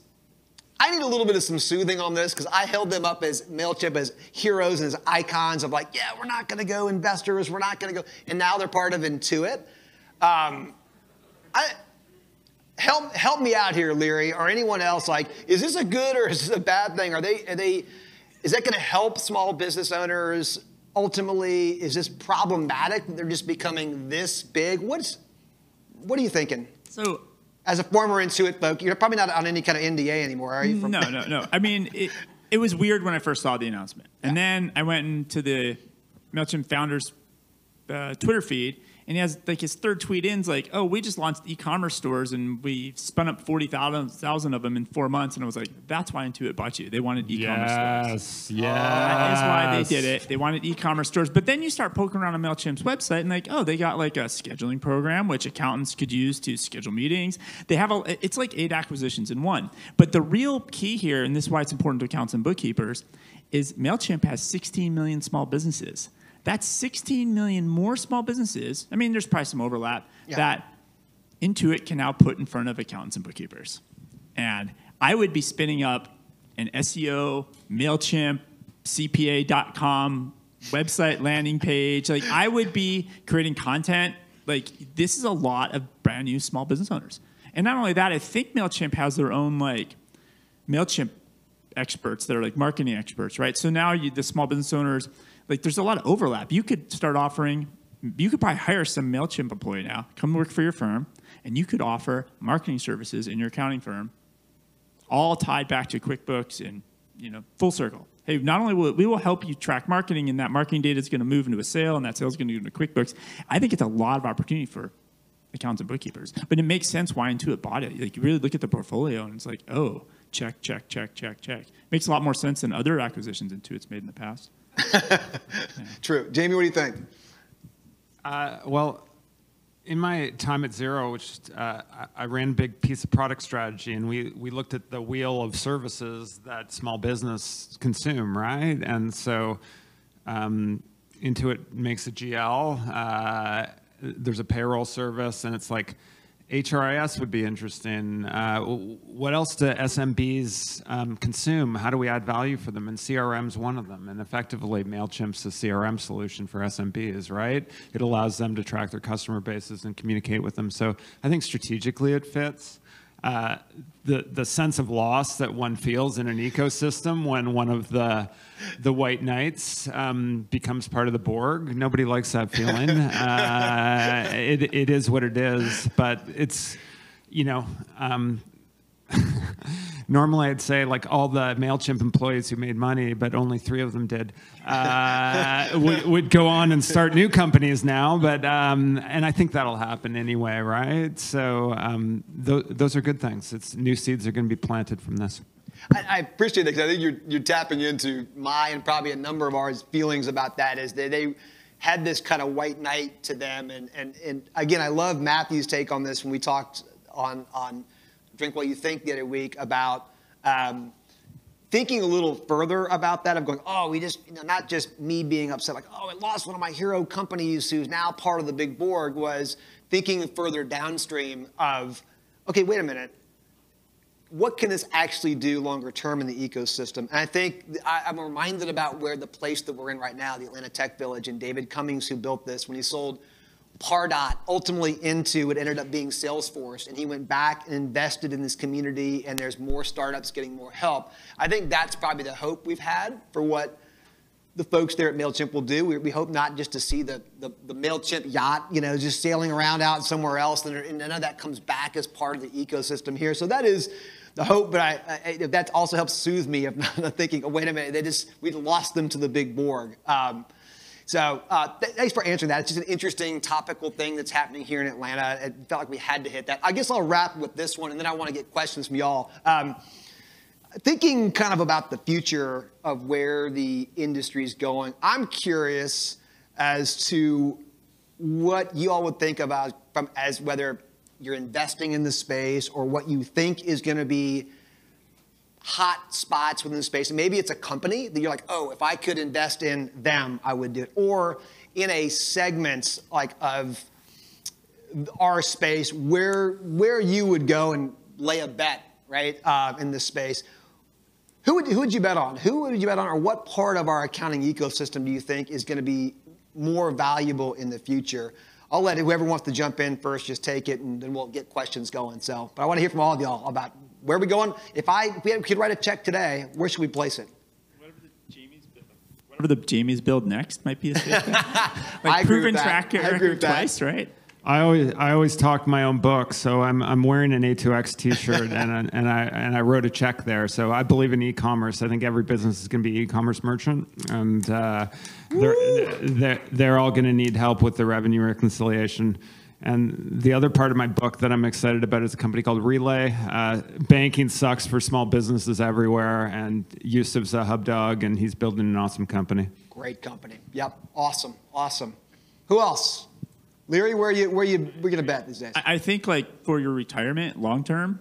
I need a little bit of some soothing on this, because I held them up as MailChimp as heroes and as icons of like, yeah, we're not going to go investors. We're not going to go. And now they're part of Intuit. Um, I, help, help me out here, Leary, or anyone else. Like, is this a good or is this a bad thing? Are they, are they, is that going to help small business owners ultimately? Is this problematic? They're just becoming this big. What's, what are you thinking? So, as a former Intuit folk, you're probably not on any kind of N D A anymore, are you? From no, no, no. I mean, it, it was weird when I first saw the announcement. And yeah. Then I went into the MailChimp founders uh, Twitter feed. And he has like his third tweet in's like, oh, we just launched e-commerce stores and we spun up forty thousand of them in four months. And I was like, that's why Intuit bought you. They wanted e-commerce yes, stores. Yes, yes. That is why they did it. They wanted e-commerce stores. But then you start poking around on MailChimp's website and like, oh, they got like a scheduling program, which accountants could use to schedule meetings. They have a, it's like eight acquisitions in one. But the real key here, and this is why it's important to accountants and bookkeepers, is MailChimp has sixteen million small businesses. That's sixteen million more small businesses. I mean, there's probably some overlap yeah. that Intuit can now put in front of accountants and bookkeepers. And I would be spinning up an S E O, MailChimp, C P A dot com website landing page. Like, I would be creating content. Like, this is a lot of brand new small business owners. And not only that, I think MailChimp has their own, like, MailChimp experts that are like marketing experts, right? So now you, the small business owners, like, there's a lot of overlap. You could start offering, you could probably hire some MailChimp employee now, come work for your firm, and you could offer marketing services in your accounting firm, all tied back to QuickBooks and, you know, full circle. Hey, not only will, we will help you track marketing, and that marketing data is going to move into a sale, and that sale is going to go into QuickBooks. I think it's a lot of opportunity for accountants and bookkeepers, but it makes sense why Intuit bought it. Like, you really look at the portfolio, and it's like, oh, check, check, check, check, check. Makes a lot more sense than other acquisitions Intuit's made in the past. Yeah. True. Jamie, what do you think? Uh, well, in my time at Xero, which uh, I ran a big piece of product strategy, and we, we looked at the wheel of services that small business consume, right? And so um, Intuit makes a G L, uh, there's a payroll service, and it's like, H R I S would be interesting. Uh, what else do S M Bs um, consume? How do we add value for them? And C R M's one of them. And effectively, MailChimp's a C R M solution for S M Bs, right? It allows them to track their customer bases and communicate with them. So I think strategically it fits. Uh, the, the sense of loss that one feels in an ecosystem when one of the, the white knights um, becomes part of the Borg. Nobody likes that feeling. uh, it, it is what it is, but it's, you know, um, normally I'd say like all the MailChimp employees who made money, but only three of them did, uh, would, would go on and start new companies now. But um, and I think that'll happen anyway, right? So um, th those are good things. It's new seeds are going to be planted from this. I, I appreciate that, because I think you're you're tapping into my and probably a number of ours feelings about that. Is they they had this kind of white knight to them, and and and again, I love Matthew's take on this when we talked on on. Drink What You Think the other week about um, thinking a little further about that, of going, oh, we just, you know, not just me being upset, like, oh, I lost one of my hero companies who's now part of the big Borg, was thinking further downstream of, okay, wait a minute, what can this actually do longer term in the ecosystem? And I think I, I'm reminded about where the place that we're in right now, the Atlanta Tech Village, and David Cummings, who built this, when he sold Pardot ultimately into what ended up being Salesforce, and he went back and invested in this community, and there's more startups getting more help. I think that's probably the hope we've had for what the folks there at MailChimp will do. We, we hope not just to see the, the, the MailChimp yacht, you know, just sailing around out somewhere else, and, and none of that comes back as part of the ecosystem here. So that is the hope, but I, I, that also helps soothe me of not thinking, oh, wait a minute, they just, we lost them to the big Borg. Um, So uh, th thanks for answering that. It's just an interesting topical thing that's happening here in Atlanta. It felt like we had to hit that. I guess I'll wrap with this one, and then I want to get questions from y'all. Um, thinking kind of about the future of where the industry is going, I'm curious as to what you all would think about from, as whether you're investing in the space or what you think is going to be hot spots within the space. And maybe it's a company that you're like, oh, if I could invest in them, I would do it. Or in a segment like of our space, where where you would go and lay a bet, right, uh, in this space. Who would, who would you bet on? Who would you bet on, or what part of our accounting ecosystem do you think is going to be more valuable in the future? I'll let whoever wants to jump in first just take it, and then we'll get questions going. So, but I want to hear from all of y'all about where are we going? If I if we could write a check today, where should we place it? Whatever the Jamie's build, whatever the Jamie's build next might be a statement. Like, I proven track record twice, right? I always I always talk my own book, so I'm I'm wearing an A two X T-shirt and and I and I wrote a check there. So I believe in e-commerce. I think every business is going to be e-commerce merchant, and uh, they're, they're they're all going to need help with the revenue reconciliation. And the other part of my book that I'm excited about is a company called Relay. Uh, banking sucks for small businesses everywhere, and Yusuf's a Hubdoc, and he's building an awesome company. Great company. Yep. Awesome. Awesome. Who else? Leary, where are you, where are you we're gonna bet these days? I think, like, for your retirement, long term,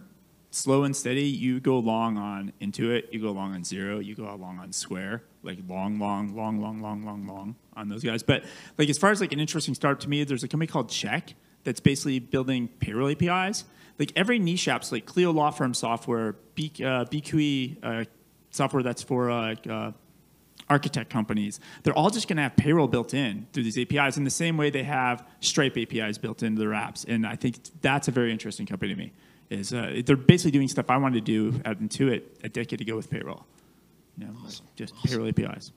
slow and steady, you go long on Intuit, you go long on Xero, you go long on Square, like long, long, long, long, long, long, long on those guys. But like as far as like an interesting start to me, there's a company called Check that's basically building payroll A P Is. Like every niche app's like Clio law firm software, B, uh, B Q E uh, software that's for uh, uh, architect companies, they're all just going to have payroll built in through these A P Is in the same way they have Stripe A P Is built into their apps. And I think that's a very interesting company to me. Is uh, They're basically doing stuff I wanted to do at Intuit a decade ago with payroll. You know, awesome. Just awesome. Payroll A P Is.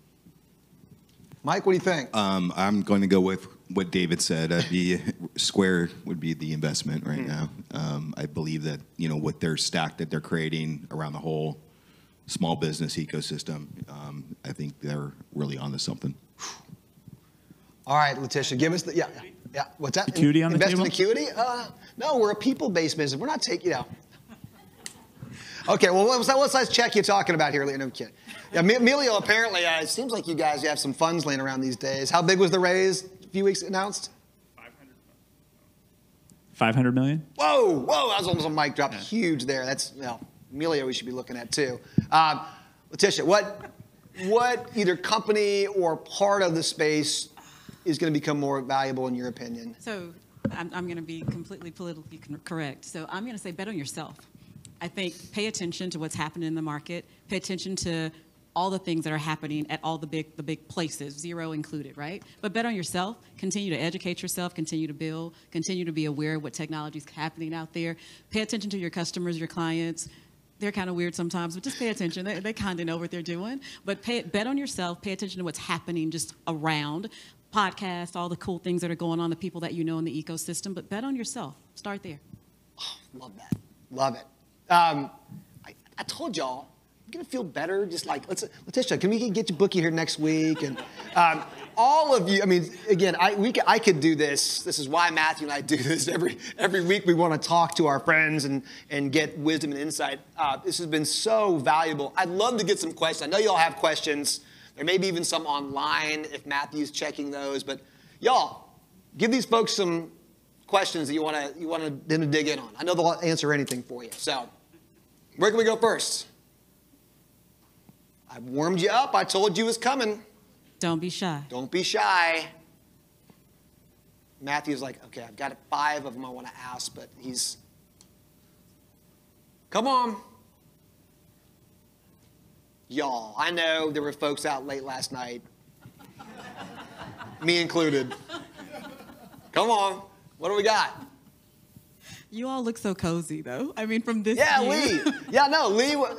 Mike, what do you think? Um, I'm going to go with what David said. I'd be, Square would be the investment right mm. now. Um, I believe that, you know, with their stack that they're creating around the whole small business ecosystem, um, I think they're really onto something. All right, Latisha, give us the yeah, yeah. yeah. What's that? Acuity in, on the invest table? In Acuity? Uh, no, we're a people-based business. We're not taking, you know. Okay, well, what size what check you talking about here, Leo? No, I'm kidding. Yeah, Emilio, apparently, uh, it seems like you guys you have some funds laying around these days. How big was the raise a few weeks announced? five hundred million. Whoa, whoa, that was almost a mic drop. Yeah. Huge there. That's you know, Emilio, we should be looking at too. Um, Latisha, what, what either company or part of the space is going to become more valuable in your opinion? So I'm, I'm going to be completely politically correct. So I'm going to say bet on yourself. I think pay attention to what's happening in the market. Pay attention to all the things that are happening at all the big, the big places, Xero included, right? But bet on yourself, continue to educate yourself, continue to build, continue to be aware of what technology is happening out there. Pay attention to your customers, your clients. They're kind of weird sometimes, but just pay attention. They, they kind of know what they're doing. But pay, bet on yourself. Pay attention to what's happening just around. Podcasts, all the cool things that are going on, the people that you know in the ecosystem. But bet on yourself. Start there. Oh, love that. Love it. Um, I, I told y'all, I'm going to feel better. Just like, let's, Latisha, can we get your bookie here next week? And um, all of you, I mean, again, I, we, I could do this. This is why Matthew and I do this. Every, every week we want to talk to our friends and, and get wisdom and insight. Uh, this has been so valuable. I'd love to get some questions. I know y'all have questions. There may be even some online if Matthew's checking those. But y'all, give these folks some questions that you want to you want them to dig in on. I know they'll answer anything for you. So where can we go first? I warmed you up. I told you it was coming. Don't be shy. Don't be shy. Matthew's like, okay, I've got five of them I want to ask, but he's, come on. Y'all, I know there were folks out late last night, me included. Come on, what do we got? You all look so cozy, though. I mean, from this yeah, view. Lee. Yeah, no, Lee. Yeah. I'm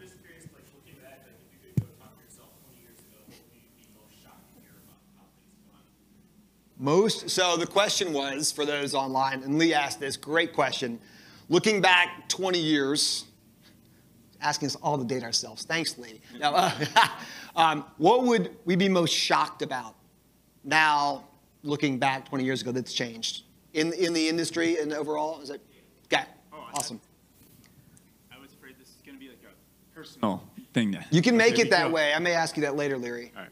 just curious, like looking back, like if you could go talk to yourself twenty years ago, what would you be most shocked to hear about how things went? Most. So the question was for those online, and Lee asked this great question: looking back twenty years. Asking us all to date ourselves. Thanks, Lee. Now, uh, um, what would we be most shocked about now, looking back twenty years ago, that's changed in in the industry and overall? Is that okay? Oh, awesome. I was afraid this is going to be like a personal thing. That you can make it that way. I may ask you that later, Leary. All right.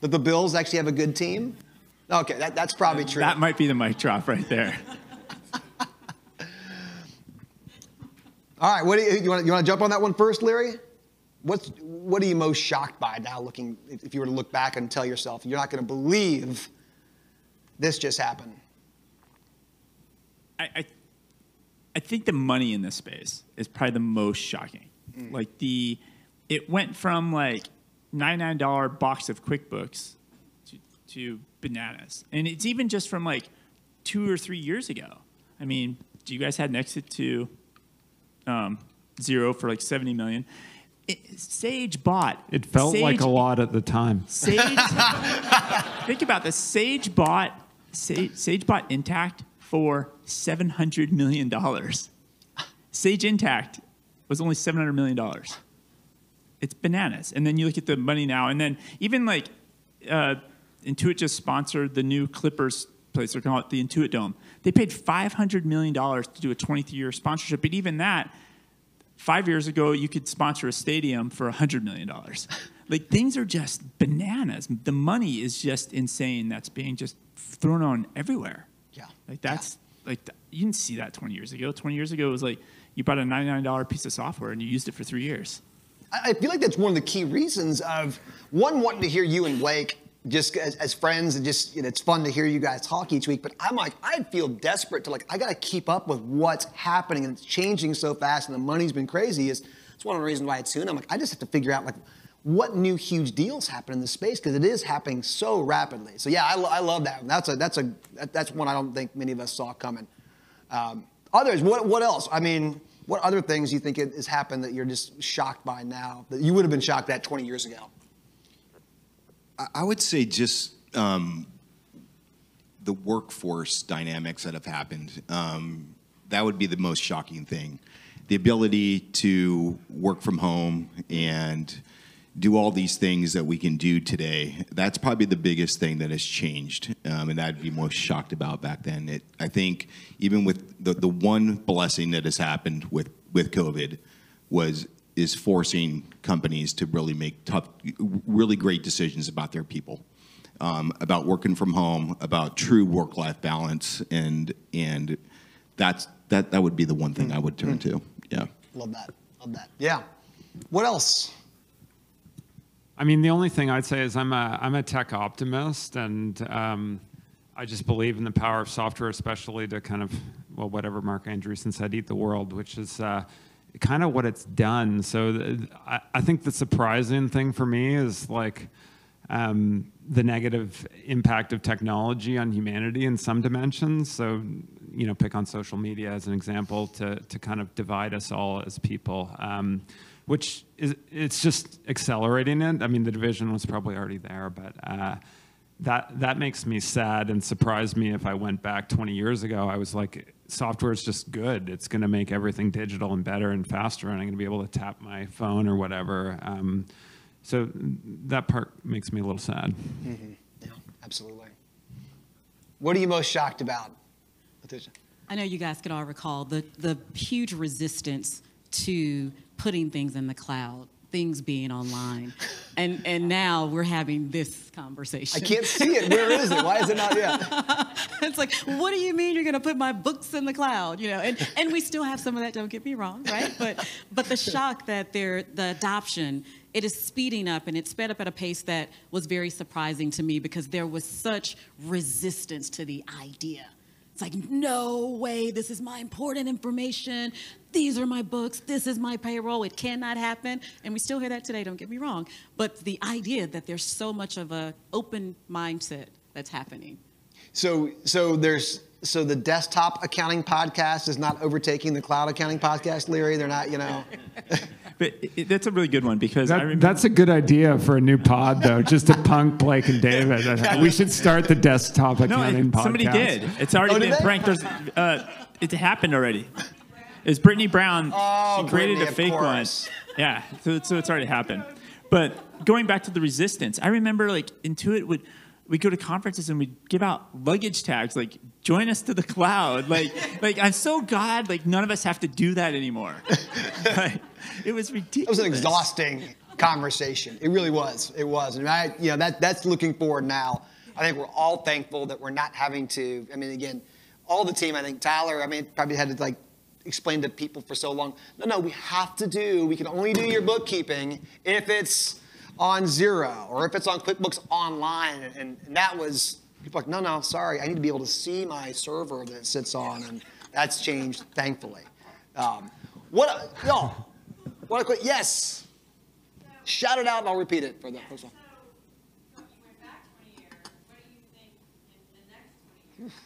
But the Bills actually have a good team. Okay, that, that's probably true. That might be the mic drop right there. All right, what do you, you want? You want to jump on that one first, Leary? What's what are you most shocked by now? Looking, if you were to look back and tell yourself, you're not going to believe this just happened. I, I, I think the money in this space is probably the most shocking. Mm. Like the, it went from like ninety-nine dollar box of QuickBooks to, to bananas, and it's even just from like two or three years ago. I mean, do you guys had an exit to? Um, Xero for like seventy million. It, Sage bought. It felt Sage, like a lot at the time. Sage, think about this. Sage bought. Sage, Sage bought Intact for seven hundred million dollars. Sage Intacct was only seven hundred million dollars. It's bananas. And then you look at the money now, and then even like uh, Intuit just sponsored the new Clippers place. They're calling it the Intuit Dome. They paid five hundred million dollars to do a twenty-three year sponsorship. But even that, five years ago, you could sponsor a stadium for one hundred million dollars. Like, things are just bananas. The money is just insane that's being just thrown on everywhere. Yeah. Like, that's, yeah. like, you didn't see that twenty years ago. twenty years ago, it was like you bought a ninety-nine dollar piece of software and you used it for three years. I feel like that's one of the key reasons of, one, wanting to hear you and Blake just as, as friends, and just, you know, it's fun to hear you guys talk each week, but I'm like, I feel desperate to, like, I got to keep up with what's happening, and it's changing so fast, and the money's been crazy. Is It's one of the reasons why it's soon. I'm like, I just have to figure out, like, what new huge deals happen in this space, because it is happening so rapidly. So yeah, I, I love that one. That's a that's a that's one I don't think many of us saw coming. Um, others, what what else? I mean, what other things do you think has happened that you're just shocked by now that you would have been shocked at twenty years ago? I would say just um, the workforce dynamics that have happened. Um, that would be the most shocking thing: the ability to work from home and do all these things that we can do today. That's probably the biggest thing that has changed, um, and I'd be most shocked about back then. It, I think even with the, the one blessing that has happened with, with COVID was is forcing companies to really make tough, really great decisions about their people, um, about working from home, about true work-life balance, and and that's that that would be the one thing I would turn to. Yeah. Love that. Love that. Yeah. What else? I mean, the only thing I'd say is I'm a, I'm a tech optimist, and um, I just believe in the power of software, especially to kind of, well, whatever Mark Andreessen said, eat the world, which is uh, kind of what it's done. So th I, I think the surprising thing for me is like um, the negative impact of technology on humanity in some dimensions. So, you know, pick on social media as an example to, to kind of divide us all as people. Um, Which is, it's just accelerating it. I mean, the division was probably already there, but uh, that that makes me sad and surprised me. If I went back twenty years ago, I was like, software is just good. It's going to make everything digital and better and faster, and I'm going to be able to tap my phone or whatever. Um, so that part makes me a little sad. Mm-hmm. Yeah, absolutely. What are you most shocked about, Latisha? I know you guys could all recall the the huge resistance to putting things in the cloud, things being online. And and now we're having this conversation. I can't see it. Where is it? Why is it not yet? It's like, what do you mean you're going to put my books in the cloud? You know, and, and we still have some of that, don't get me wrong, right? But but the shock that they're, the adoption, it is speeding up, and it sped up at a pace that was very surprising to me, because there was such resistance to the idea. It's like, no way, this is my important information. These are my books. This is my payroll. It cannot happen. And we still hear that today, don't get me wrong. But the idea that there's so much of an open mindset that's happening. So so there's so the desktop accounting podcast is not overtaking the cloud accounting podcast, Leary. They're not, you know. But it, that's a really good one, because that, I remember that's a good idea for a new pod, though, just to punk Blake and David. We should start the desktop accounting no, it, somebody podcast. Somebody did. It's already oh, been pranked. Uh, it happened already. It's Brittany Brown. Oh, she created Brittany, a fake one. Yeah, so, so it's already happened. But going back to the resistance, I remember like Intuit would, we'd go to conferences and we'd give out luggage tags, like, join us to the cloud. Like, like I'm so glad, like, none of us have to do that anymore. Like, it was ridiculous. It was an exhausting conversation. It really was. It was. And I, you know, that, that's looking forward now. I think we're all thankful that we're not having to, I mean, again, all the team, I think Tyler, I mean, probably had to, like, explain to people for so long, no, no, we have to do, we can only do your bookkeeping if it's on Xero or if it's on QuickBooks Online. And, and that was, people like, no, no, sorry, I need to be able to see my server that it sits on. And that's changed, thankfully. Um, what, no, what a quick, yes. Shout it out and I'll repeat it for the first one. So, you went back twenty years, what do you think in the next twenty years?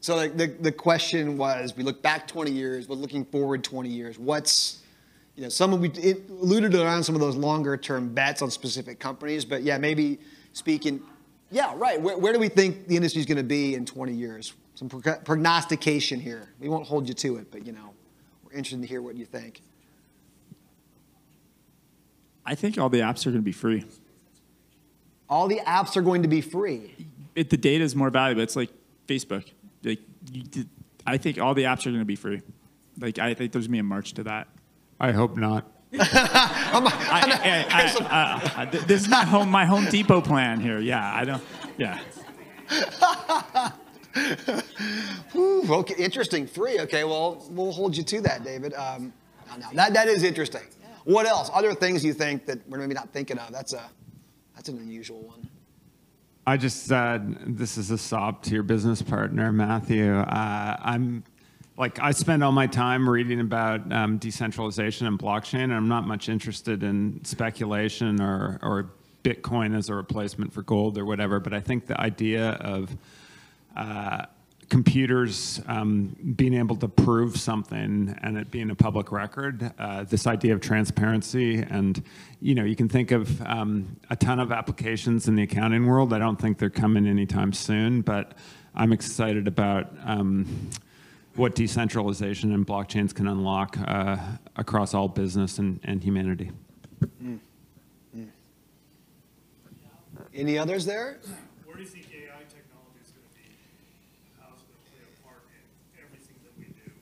So the, the, the question was, we look back twenty years, we're looking forward twenty years. What's, you know, some of we it alluded around some of those longer term bets on specific companies, but yeah, maybe speaking, yeah, right. Where, where do we think the industry is going to be in twenty years? Some pro prognostication here. We won't hold you to it, but you know, we're interested to hear what you think. I think all the apps are going to be free. All the apps are going to be free. It, the data is more valuable. It's like Facebook. Like, you did, I think all the apps are going to be free. Like, I think there's going to be a march to that. I hope not. I'm, I'm I, I, I, I, I, this is not home, my Home Depot plan here. Yeah, I don't. Yeah. Ooh, okay, interesting. Free. Okay, well, we'll hold you to that, David. Um, no, no, that that is interesting. What else? Other things you think that we're maybe not thinking of? That's a that's an unusual one. I just said this is a sob to your business partner, Matthew. Uh, I'm. Like, I spend all my time reading about um, decentralization and blockchain, and I'm not much interested in speculation or, or Bitcoin as a replacement for gold or whatever, but I think the idea of uh, computers um, being able to prove something and it being a public record, uh, this idea of transparency, and, you know, you can think of um, a ton of applications in the accounting world. I don't think they're coming anytime soon, but I'm excited about um, what decentralization and blockchains can unlock uh, across all business and, and humanity. Mm. Mm. Any others there? Where do you think A I technology is going to be? How's it going to play a part in everything that we do?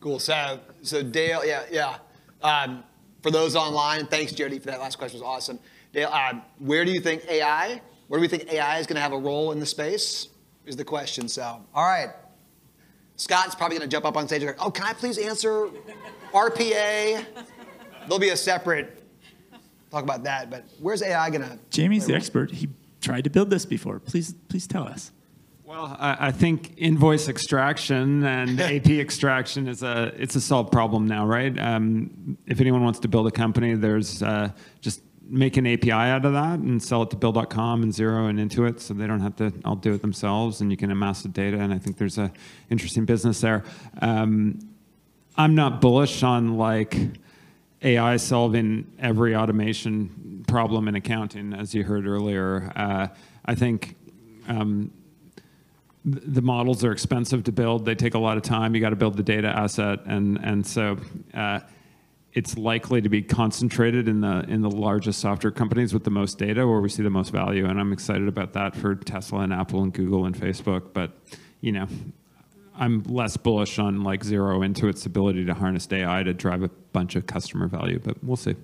Cool. So, so Dale, yeah, yeah. Um, for those online, thanks, Jody, for that last question. It was awesome. Dale, uh, where do you think A I, where do we think A I is going to have a role in the space is the question. So, all right. Scott's probably going to jump up on stage and go, oh, can I please answer R P A? There'll be a separate talk about that, but where's A I going to? Jamie's the expert. He tried to build this before. Please, please tell us. Well, I, I think invoice extraction and A P extraction is a, it's a solved problem now, right? Um, if anyone wants to build a company, there's uh, just make an A P I out of that and sell it to Bill dot com and Xero and Intuit, so they don't have to all do it themselves, and you can amass the data, and I think there's a interesting business there. Um, I'm not bullish on like A I solving every automation problem in accounting, as you heard earlier. Uh, I think um, the models are expensive to build. They take a lot of time. You got to build the data asset, and, and so uh, it's likely to be concentrated in the in the largest software companies with the most data where we see the most value, and I'm excited about that for Tesla and Apple and Google and Facebook, but you know, I'm less bullish on like Xero into its ability to harness A I to drive a bunch of customer value, but we'll see.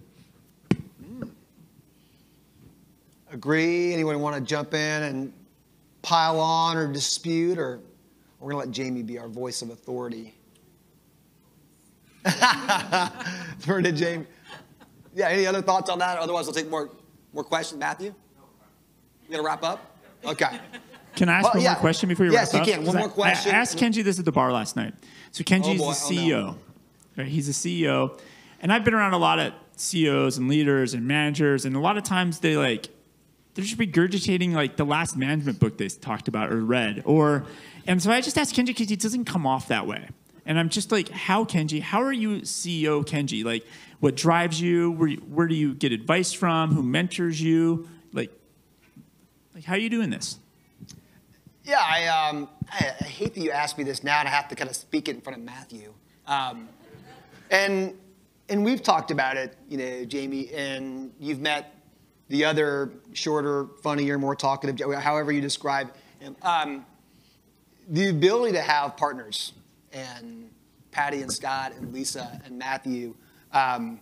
Mm. Agree? Anyone want to jump in and pile on or dispute, or we're gonna let Jamie be our voice of authority? Turn to Jamie. Yeah, any other thoughts on that? Otherwise, we'll take more more questions. Matthew? You gonna wrap up? Okay. Can I ask well, one yeah. more question before you yes, wrap you up? Yes, you can. One more I, question. I asked Kenji this at the bar last night. So Kenji's oh the C E O. Oh, no. Right? He's a C E O. And I've been around a lot of C E Os and leaders and managers, and a lot of times they like they're just regurgitating like the last management book they talked about or read. Or and so I just asked Kenji because he doesn't come off that way. And I'm just like, how, Kenji? How are you C E O, Kenji? Like, what drives you? Where, where do you get advice from? Who mentors you? Like, like how are you doing this? Yeah, I, um, I, I hate that you asked me this now, and I have to kind of speak it in front of Matthew. Um, and and we've talked about it, you know, Jamie. And you've met the other shorter, funnier, more talkative, however you describe him. Um, the ability to have partners. And Patty and Scott and Lisa and Matthew um,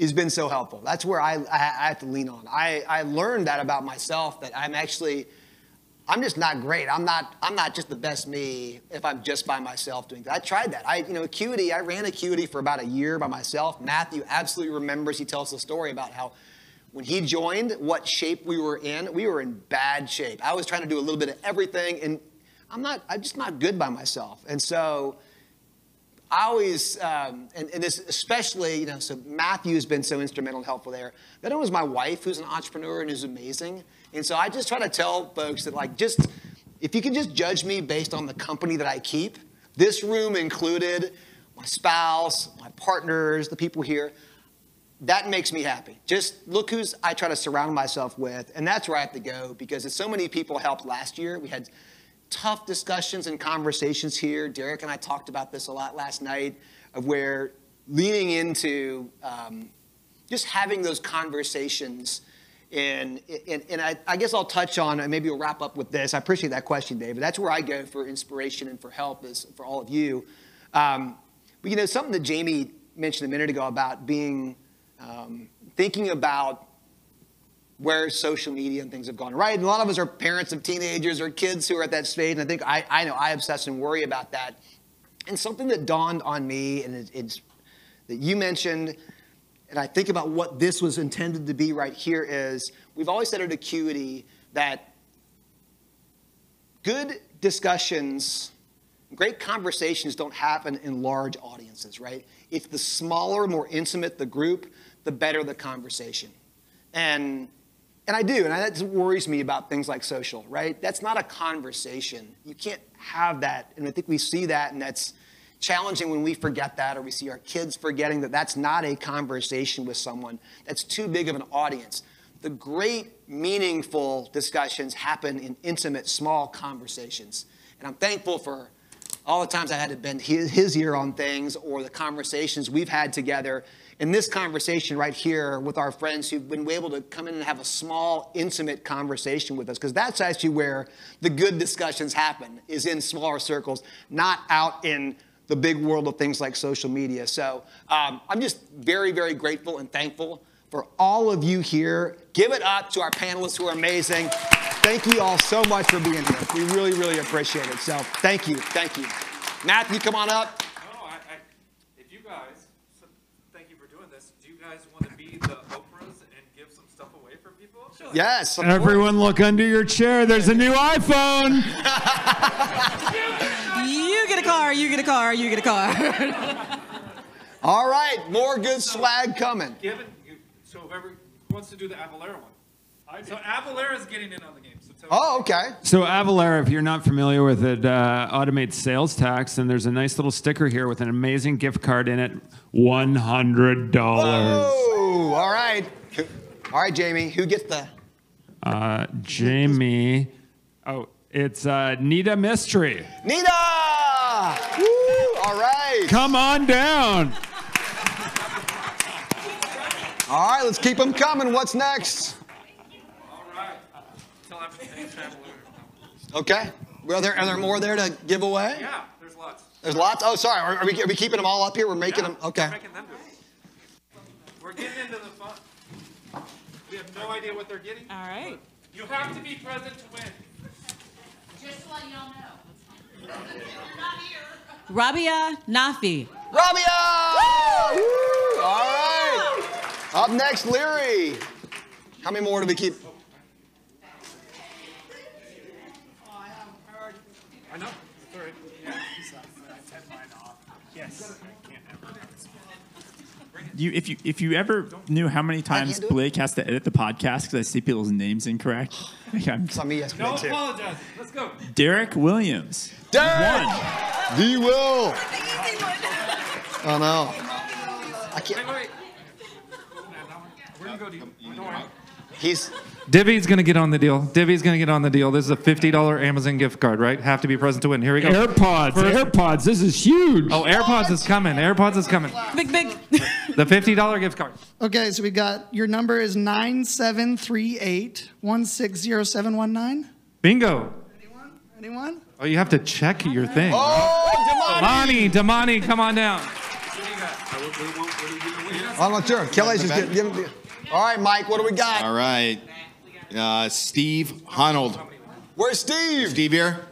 has been so helpful. That's where I, I, I have to lean on. I, I learned that about myself, that I'm actually, I'm just not great. I'm not, I'm not just the best me if I'm just by myself doing that. I tried that. I, you know, Acuity, I ran Acuity for about a year by myself. Matthew absolutely remembers. He tells the story about how when he joined, what shape we were in. We were in bad shape. I was trying to do a little bit of everything, and I'm not, I'm just not good by myself. And so I always, um, and, and this especially, you know, so Matthew's been so instrumental and helpful there. The other one was my wife, who's an entrepreneur and is amazing. And so I just try to tell folks that, like, just, if you can just judge me based on the company that I keep, this room included, my spouse, my partners, the people here. That makes me happy. Just look who's I try to surround myself with, and that's where I have to go, because it's so many people helped last year. We had tough discussions and conversations here. Derek and I talked about this a lot last night, of where leaning into um, just having those conversations. And, and, and I, I guess I'll touch on, and maybe we'll wrap up with this. I appreciate that question, David. That's where I go for inspiration and for help, is for all of you. Um, but, you know, something that Jamie mentioned a minute ago about being Um, thinking about where social media and things have gone, right? And a lot of us are parents of teenagers or kids who are at that stage, and I think I, I know I obsess and worry about that. And something that dawned on me, and it, it's that you mentioned, and I think about what this was intended to be right here, is we've always said at Acuity that good discussions, great conversations don't happen in large audiences, right? It's the smaller, more intimate the group, the better the conversation. And, and I do, and that worries me about things like social, right? That's not a conversation. You can't have that, and I think we see that, and that's challenging when we forget that, or we see our kids forgetting that that's not a conversation with someone. That's too big of an audience. The great, meaningful discussions happen in intimate, small conversations, and I'm thankful for all the times I had to bend his, his ear on things, or the conversations we've had together. In this conversation right here with our friends who've been able to come in and have a small, intimate conversation with us, because that's actually where the good discussions happen, is in smaller circles, not out in the big world of things like social media. So um, I'm just very, very grateful and thankful for all of you here. Give it up to our panelists who are amazing. Thank you all so much for being here. We really, really appreciate it. So thank you. Thank you. Matthew, come on up. No, I, I, if you guys, so thank you for doing this. Do you guys want to be the Oprahs and give some stuff away from people? Sure. Yes. Everyone look under your chair. There's a new iPhone. You get a car. You get a car. You get a car. All right. More good so, swag coming. Give it, so whoever wants to do the Avalara one. So Avalara is getting in on the game. So tell oh, okay. So Avalara, if you're not familiar with it, uh, automates sales tax, and there's a nice little sticker here with an amazing gift card in it, one hundred dollars. Oh, all right. All right, Jamie, who gets the? Uh, Jamie, oh, it's uh, Nita Mystery. Nita! Woo, all right. Come on down. All right, let's keep them coming. What's next? Okay. Well, are there, are there more there to give away? Yeah, there's lots. There's lots? Oh, sorry. Are, are, we, are we keeping them all up here? We're making yeah, them? Okay. We're making them do it. We're getting into the fun. We have no idea what they're getting. All right. You have to be present to win. Just to let y'all know. You're not here. Rabia Nafi. Rabia! Woo! Woo! All right. Yeah. Up next, Leary. How many more do we keep? I know. Sorry. Yeah. I tend mine off. Yes. I can't ever. You, if you if you ever knew how many times Blake has to edit the podcast because I see people's names incorrect. Like I'm, it's on me yesterday too. No apologize. Let's go. Derek Williams. Derek. One. The will. Oh no. I can't. Wait, wait. We're gonna go to you. Don't worry. He's. Divvy's going to get on the deal. Divvy's going to get on the deal. This is a fifty dollar Amazon gift card, right? Have to be present to win. Here we go. AirPods. First. AirPods. This is huge. Oh, AirPods is coming. AirPods is coming. Big, big. The fifty dollar gift card. Okay, so we got your number is nine seven three eight one six zero seven one nine. Bingo. Anyone? Anyone? Oh, you have to check your thing. Oh, Damani. Damani, come on down. I'm not sure. Kelly's just giving give the... All right, Mike, what do we got? All right. Uh, Steve Honold. Where's Steve? Steve here?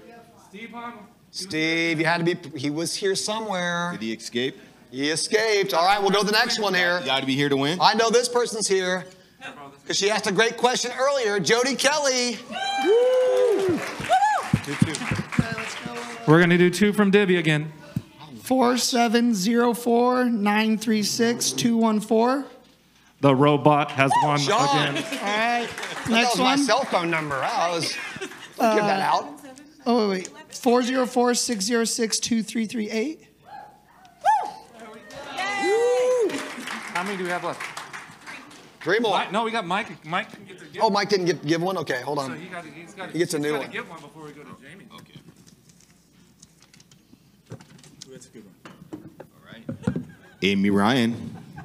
Steve Honold. Steve, you had to be, he was here somewhere. Did he escape? He escaped. All right, we'll go to the next one here. You got to be here to win. I know this person's here because she asked a great question earlier. Jody Kelly. Woo! Do two. Okay, let's go. We're going to do two from Divvy again. four seven zero four nine three six two one four. The robot has won Sean. Again. All right, next that was one. My cell phone number. I was uh, give that out. Oh wait, wait. Four zero four six zero six two three three eight. Woo! There we go. many do we have left? Three more. Mike, no, we got Mike. Mike didn't get to give oh, Mike didn't get give one? Okay, hold on. So he, got to, he's got to, he gets he's a new got one. He's got to give one before we go to oh, Jamie. Okay. Ooh, that's a good one. All right. Amy Ryan.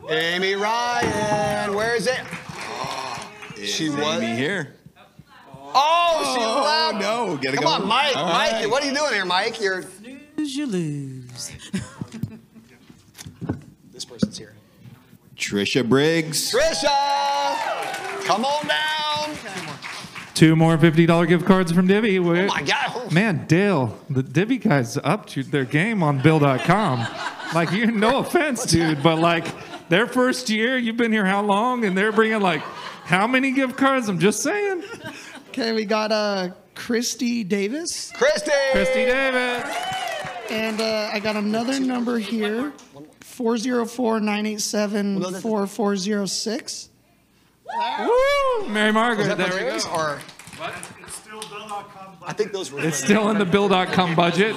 Amy Ryan. Where is it? Oh, she was here. Oh, oh she left. Oh, no. Gotta Come go. on, Mike. All Mike, right. What are you doing here, Mike? You're... Snooze, you lose. Right. This person's here. Trisha Briggs. Trisha! Come on down. Two more fifty dollar gift cards from Divvy. We're, oh, my God. Oh. Man, Dale, the Divvy guy's up to their game on Bill dot com. Like, you, no offense, dude, but, like, their first year, you've been here how long? And they're bringing, like, how many gift cards? I'm just saying. Okay, we got uh, Christy Davis. Christy! Christy Davis. And uh, I got another number here. four zero four, nine eight seven, four four zero six. Woo! Mary Margaret, there we go. Or, what? It's still Bill dot com budget. I think those were. It's still in the Bill dot com budget.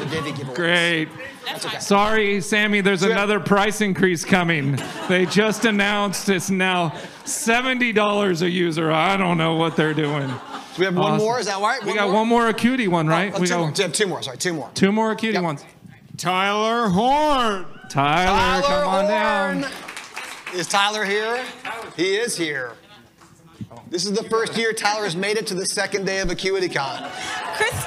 Great. That's okay. Sorry, Sammy, there's another price increase coming. They just announced it's now seventy dollars a user. I don't know what they're doing. So we have one awesome. more, is that right? One we got more? one more Acuity one, right? Oh, we two, got more. two more, sorry, two more. Two more Acuity yep. ones. Tyler Horn. Tyler, Tyler come on Horn. down. Is Tyler here? He is here. This is the first year Tyler has made it to the second day of AcuityCon. Chris.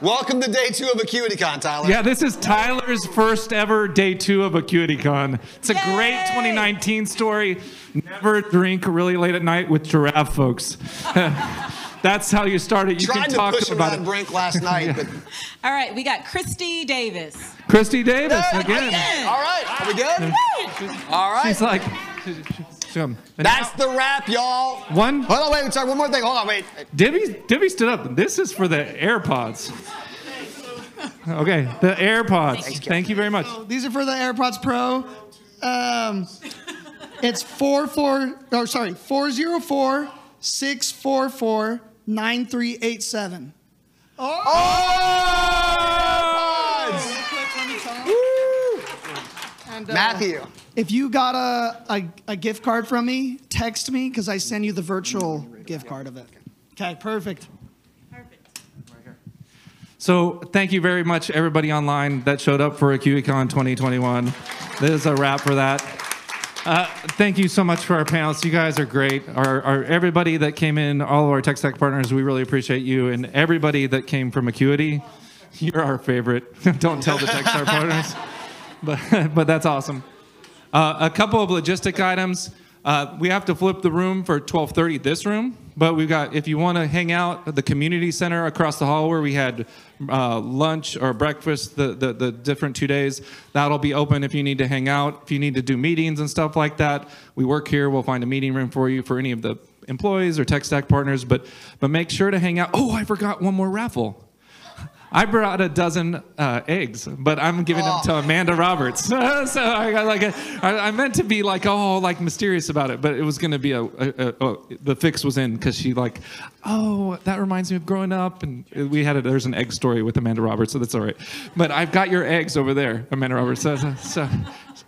Welcome to day two of AcuityCon, Tyler. Yeah, this is Tyler's first ever day two of AcuityCon. It's a Yay! great twenty nineteen story. Never drink really late at night with Jirav, folks. That's how you start it. You Tried can to talk push about it. Tried to brink last night. yeah. but. All right, we got Christy Davis. Christy Davis no, again. again. All right, are we good? Yeah. All right. She's like, she's, she's, that's now, the wrap, y'all. One. Hold on, wait, sorry, one more thing. Hold on, wait. Divvy, Divvy stood up. This is for the AirPods. Okay, the AirPods. Thank you, Thank you very much. So these are for the AirPods Pro. Um, it's four four. Oh, sorry, four zero four six four four. nine three eight seven. Oh! Oh! Woo! And, uh, Matthew. If you got a, a, a gift card from me, text me because I send you the virtual gift card of it. Okay, perfect. Perfect. Right here. So thank you very much, everybody online that showed up for AcuityCon twenty twenty-one. This is a wrap for that. Uh, thank you so much for our panelists. You guys are great. Our, our, everybody that came in, all of our tech stack partners, we really appreciate you. And everybody that came from Acuity, you're our favorite. Don't tell the tech stack partners, but, but that's awesome. Uh, a couple of logistic items. Uh, we have to flip the room for twelve thirty, this room. But we've got, if you want to hang out at the community center across the hall where we had uh, lunch or breakfast the, the, the different two days, that'll be open if you need to hang out. If you need to do meetings and stuff like that, we work here. We'll find a meeting room for you for any of the employees or tech stack partners. But, but make sure to hang out. Oh, I forgot one more raffle. I brought a dozen uh, eggs, but I'm giving oh. them to Amanda Roberts. So I got like a, I, I meant to be like, oh, like mysterious about it, but it was going to be a, a, a, a, the fix was in because she like, oh, that reminds me of growing up. And we had a, there's an egg story with Amanda Roberts, so that's all right. But I've got your eggs over there, Amanda Roberts. So, so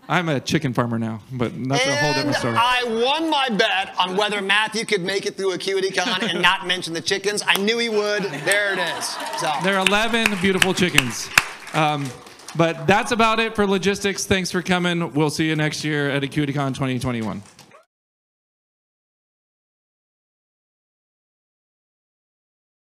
I'm a chicken farmer now, but that's and a whole different story. I won my bet on whether Matthew could make it through AcuityCon and not mention the chickens. I knew he would. There it is. So. There are eleven. Beautiful chickens. Um, but that's about it for logistics. Thanks for coming. We'll see you next year at AcuityCon twenty twenty-one.